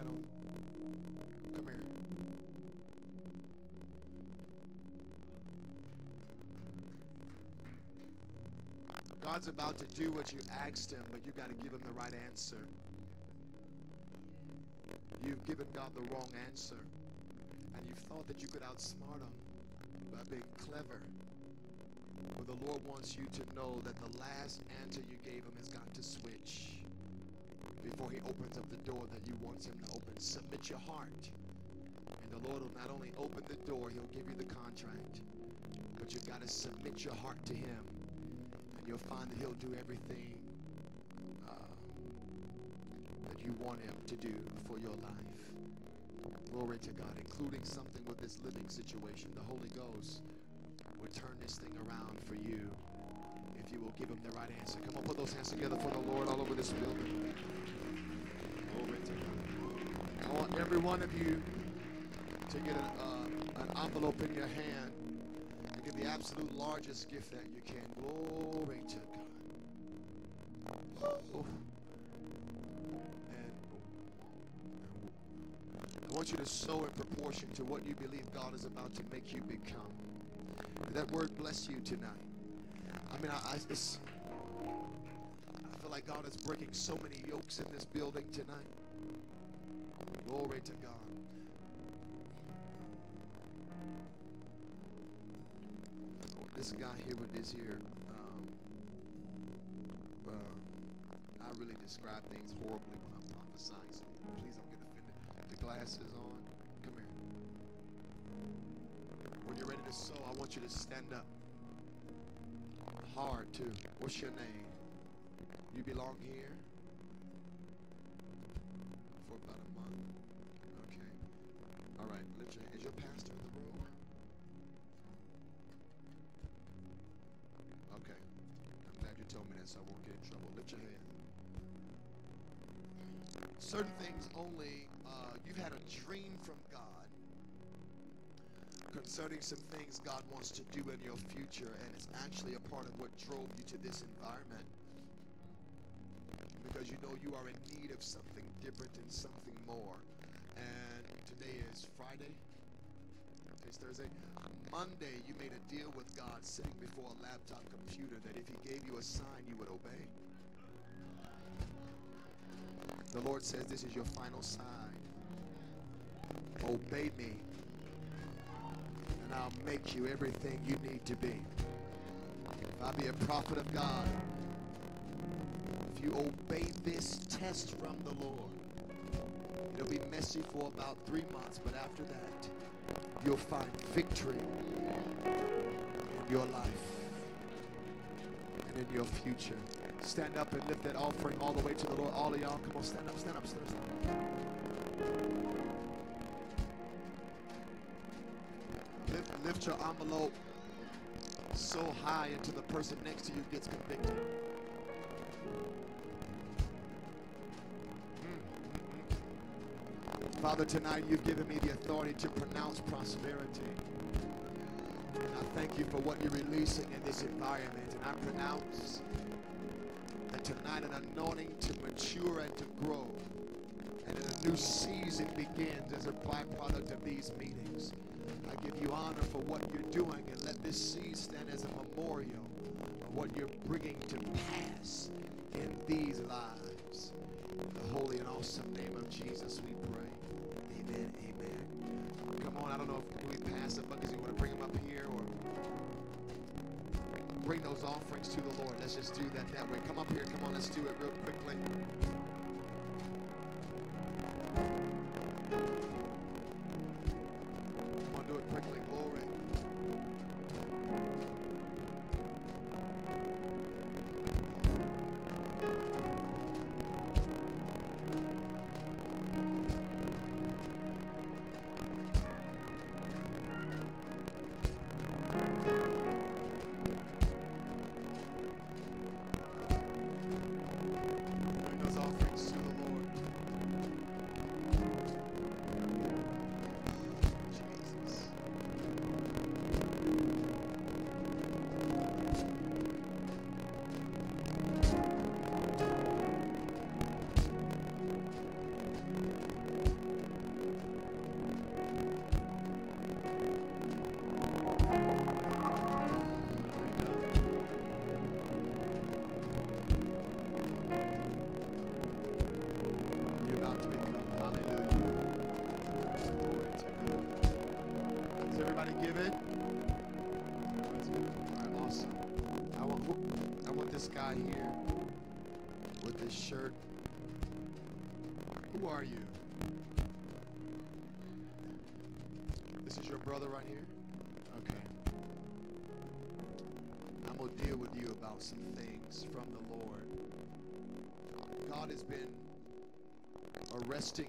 Adam, come here. God's about to do what you asked him, but you got to give him the right answer. You've given God the wrong answer, and you've thought that you could outsmart him by being clever. But the Lord wants you to know that the last answer you gave him has got to switch before he opens up the door that you want him to open. Submit your heart, and the Lord will not only open the door, he'll give you the contract. But you've got to submit your heart to him, and you'll find that he'll do everything that you want him to do for your life. Glory to God, including something with this living situation. The Holy Ghost will turn this thing around for you if you will give him the right answer. Come on, put those hands together for the Lord all over this building. Glory to God. I want every one of you to get an envelope in your hand and give the absolute largest gift that you can. Glory to God. Oh. And I want you to sow in proportion to what you believe God is about to make you become. That word bless you tonight. I mean, I feel like God is breaking so many yokes in this building tonight. Glory to God. This guy here with this here, I really describe things horribly when I'm prophesying, so please don't get offended. Put the glasses on. When you're ready to sow, I want you to stand up hard too. What's your name? You belong here for about a month. Okay. All right. Lift your hand. Is your pastor in the room? Okay. I'm glad you told me that so I won't get in trouble. Lift your hand. Certain things only. You've had a dream from God concerning some things God wants to do in your future, and it's actually a part of what drove you to this environment, because you know you are in need of something different and something more. And today is Friday, Tuesdays, Thursday. Monday, you made a deal with God sitting before a laptop computer that if he gave you a sign, you would obey. The Lord says, this is your final sign. Obey me, and I'll make you everything you need to be. If I be a prophet of God, if you obey this test from the Lord, it'll be messy for about 3 months, but after that, you'll find victory in your life and in your future. Stand up and lift that offering all the way to the Lord. All of y'all, come on, stand up, stand up, stand up, stand up. Lift your envelope so high until the person next to you gets convicted. Father, tonight you've given me the authority to pronounce prosperity. And I thank you for what you're releasing in this environment. And I pronounce that tonight an anointing to mature and to grow. And that a new season begins as a byproduct of these meetings. I give you honor for what you're doing, and let this seed stand as a memorial of what you're bringing to pass in these lives. In the holy and awesome name of Jesus, we pray. Amen, amen. Come on, I don't know if we pass the buckets. You want to bring them up here or bring those offerings to the Lord. Let's just do that way. Come up here. Come on, let's do it real quickly. Come on, do it quickly. Glory.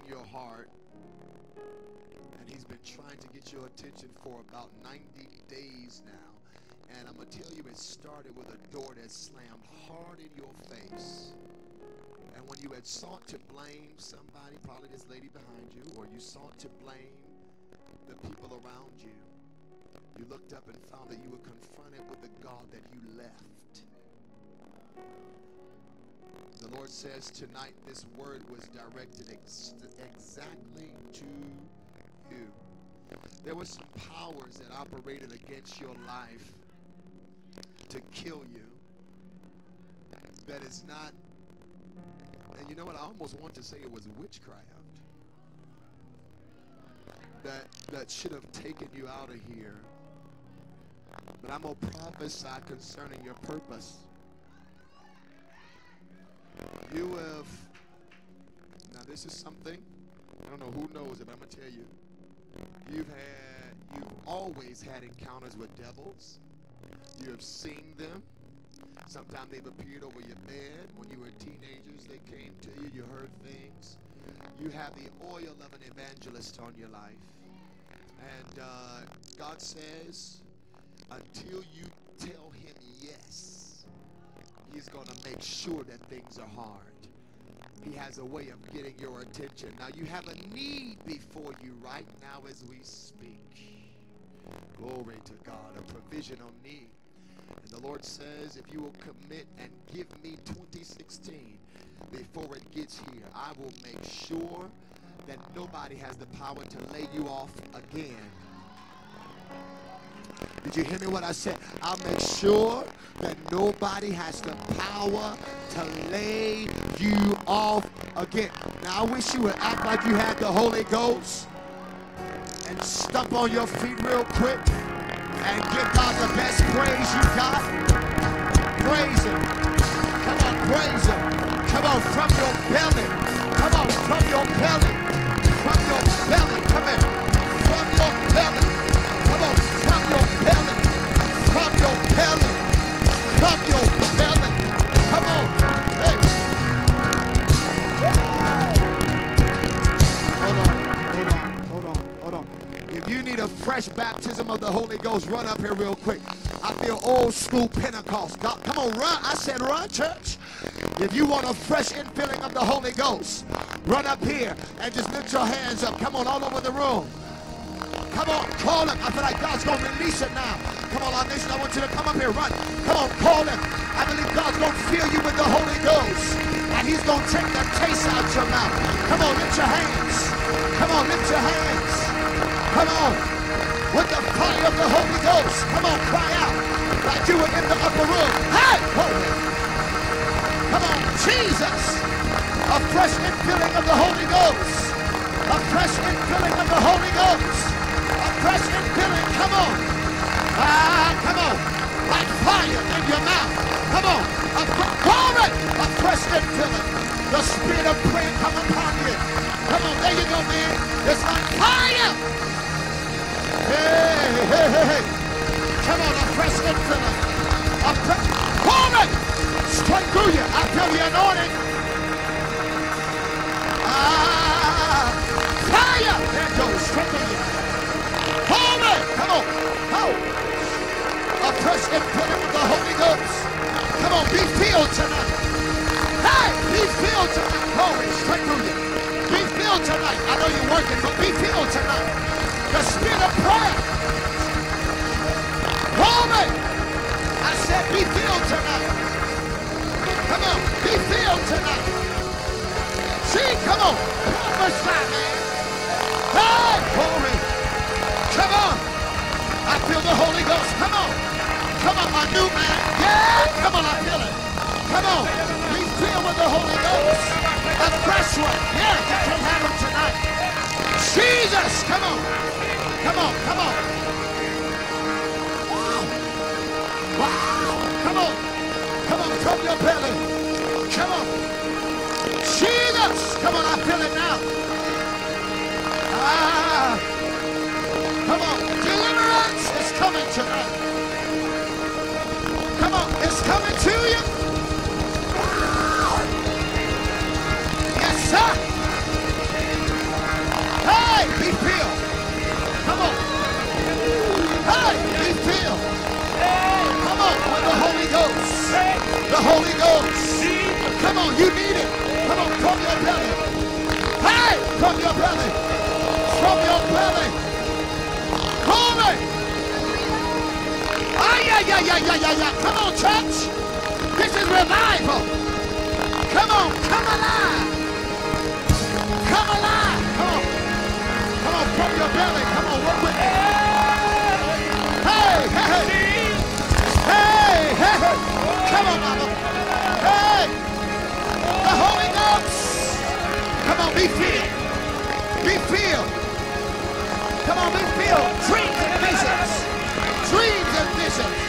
Your heart, and he's been trying to get your attention for about 90 days now, and I'm gonna tell you, it started with a door that slammed hard in your face. And when you had sought to blame somebody, probably this lady behind you, or you sought to blame the people around you, you looked up and found that you were confronted with the God that you left. The Lord says tonight this word was directed exactly to you. There were some powers that operated against your life to kill you. That is not, and you know what, I almost want to say it was witchcraft. That should have taken you out of here. But I'm going to prophesy concerning your purpose. You have, now this is something, I don't know who knows it, but I'm going to tell you. You've always had encounters with devils. You have seen them. Sometimes they've appeared over your bed. When you were teenagers, they came to you. You heard things. You have the oil of an evangelist on your life. And God says, until you tell him yes, he's going to make sure that things are hard. He has a way of getting your attention. Now you have a need before you right now as we speak. Glory to God, a provisional need. And the Lord says, if you will commit and give me 2016 before it gets here, I will make sure that nobody has the power to lay you off again. Did you hear me what I said? I'll make sure that nobody has the power to lay you off again. Now, I wish you would act like you had the Holy Ghost and stomp on your feet real quick and give God the best praise you got. Praise Him. Come on, praise Him. Come on, from your belly. Come on, from your belly. From your belly. Come in. From your belly. Come on, from your belly. From your belly. From your belly. Come on. Hey. Hold on. If you need a fresh baptism of the Holy Ghost, run up here real quick. I feel old school Pentecost. God, come on, run. I said run, church. If you want a fresh infilling of the Holy Ghost, run up here and just lift your hands up. Come on, all over the room. Come on, call him. I feel like God's going to release it now. Come on, our nation, I want you to come up here. Run. Come on, call him. I believe God's going to fill you with the Holy Ghost. And he's going to take the taste out your mouth. Come on, lift your hands. Come on, lift your hands. Come on. With the fire of the Holy Ghost. Come on, cry out. Like you were in the upper room. Hey! Come on, Jesus. A fresh infilling of the Holy Ghost. A fresh infilling of the Holy Ghost. Fresh and filling, come on. Ah, come on. Like fire in your mouth. Come on. Glory. A fresh and filling. The spirit of prayer come upon you. Come on, there you go, man. It's like fire. Hey, hey, hey, hey. Come on, a fresh and filling. A fresh glory. Straight through you. I feel the anointing. Ah, fire. There goes. Straight through you. Holy! Come on! How? A fresh infilling with the Holy Ghost. Come on, be filled tonight. Hey! Be filled tonight. Glory, straight through you. Be filled tonight. I know you're working, but be filled tonight. The spirit of prayer. Glory! I said be filled tonight. Come on, be filled tonight. See, come on. Prophesy, man. Hey! Glory! Come on. I feel the Holy Ghost. Come on. Come on, my new man. Yeah. Come on, I feel it. Come on. Be filled with the Holy Ghost. A fresh one. Yeah, that can happen tonight. Jesus. Come on. Come on. Come on. Wow. Wow. Come on. Come on from your belly. Come on. Jesus. Come on, I feel it now. Ah. Come on, deliverance is coming tonight. Come on, it's coming to you. Yes, sir. Hey, be filled. Come on. Hey, be filled. Come on, with the Holy Ghost. The Holy Ghost. Come on, you need it. Come on, from your belly. Hey, from your belly. From your belly. Holy! Oh, yeah. Come on, church. This is revival. Come on, come alive. Come alive. Come on. Come on, from your belly. Come on, work with me. Hey, hey, hey. Hey, hey, hey. Come on, mama. Hey. The Holy Ghost. Come on, be filled. Be filled. Come on, be filled. Dreams and visions. Dreams and visions.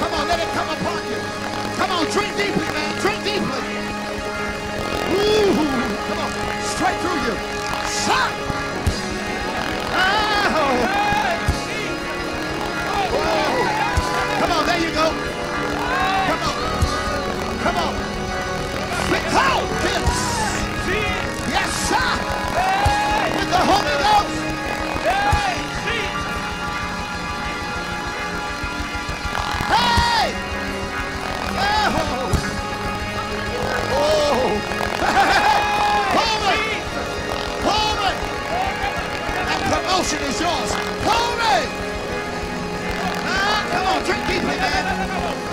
Come on, let it come upon you. Come on, drink deeply, man. Drink deeply. Ooh, come on, straight through you. Shot. Oh. Whoa. Come on, there you go. Come on. Come on. Yes, sir. The Holy Ghost. Hey! Oh! Oh! Holy! Holy! That promotion is yours. Holy! Ah, come on, drink deeply, man.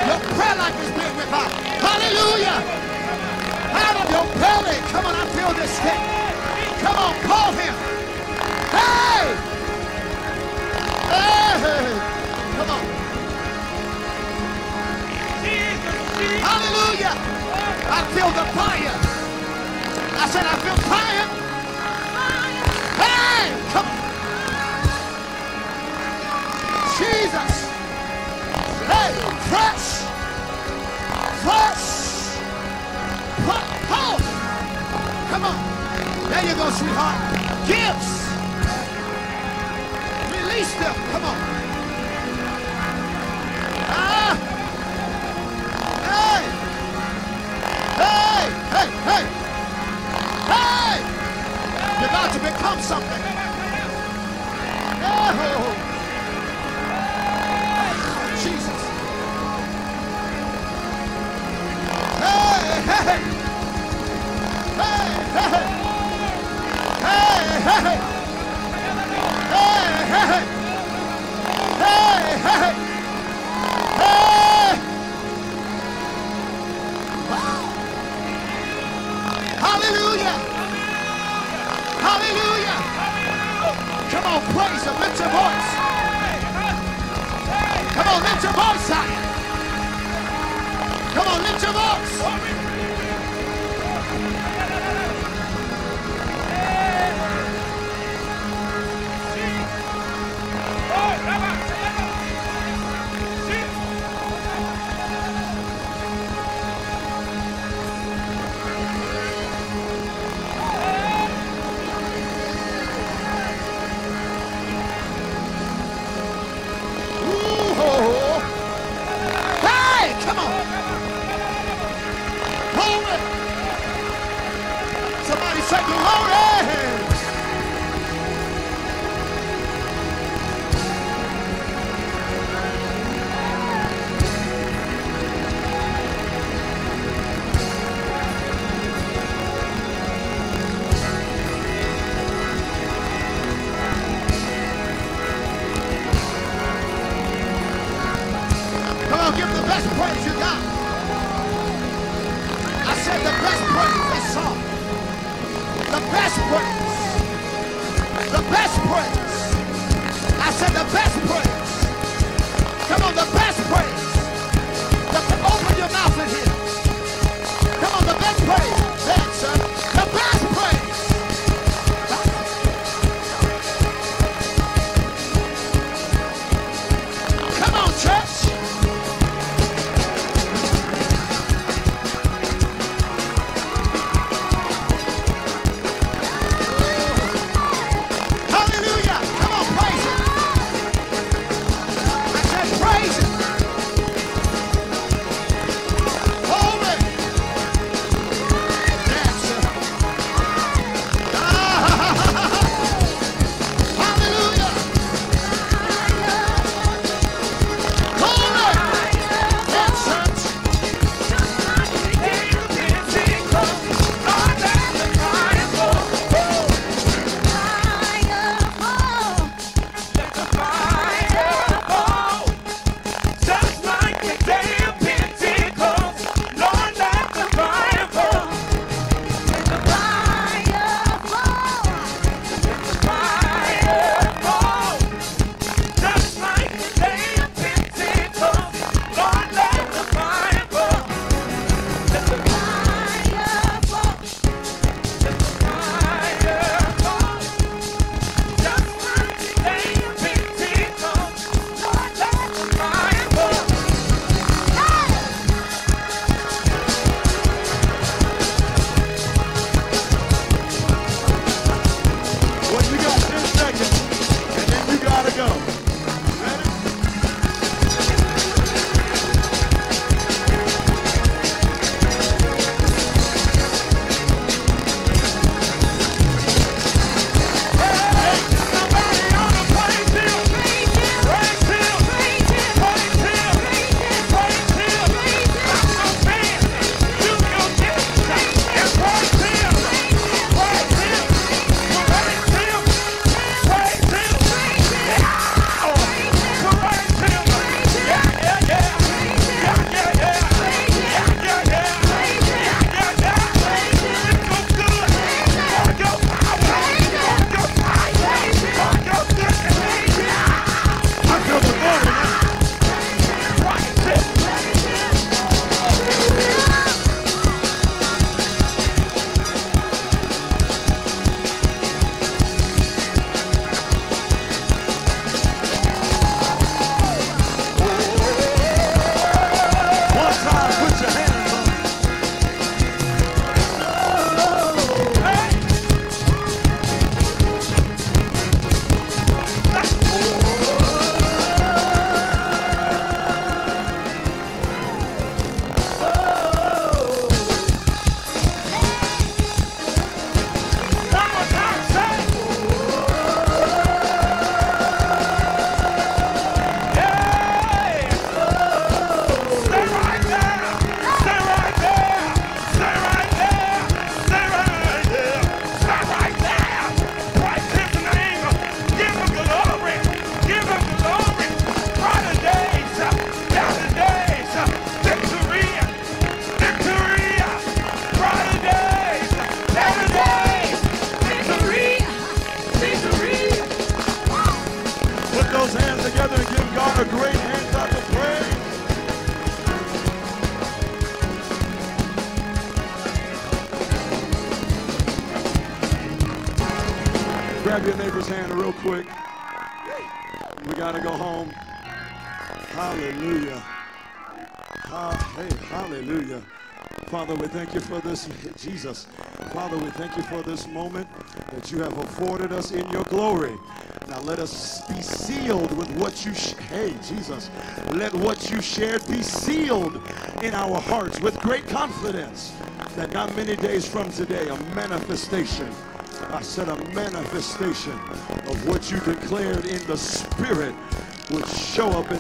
Your prayer life is being revived. Hallelujah! Out of your belly. Come on, I feel this thing. Come on, call him. Hey! Hey! Come on. Jesus. Hallelujah. I feel the fire. I said I feel fire. Hey! Come on. Jesus. Hey! Fresh. Fresh. Pause. Come on. There you go, sweetheart. Gifts. Release them. Come on. Ah. Hey. Hey. Hey. Hey. Hey. You're about to become something. Oh. Jesus. Hey. Hey. Hallelujah! Hallelujah! Come on, praise him, lift your voice. Come on, lift your voice higher. Come on, lift your voice. Praise him. your great hands out of praise. Grab your neighbor's hand real quick. We gotta go home. Hallelujah. Hallelujah. Father, we thank you for this, Jesus. Father, we thank you for this moment that you have afforded us in your glory. Now let us be sealed with what you, Jesus, let what you shared be sealed in our hearts with great confidence that not many days from today, a manifestation, I said a manifestation of what you declared in the Spirit would show up in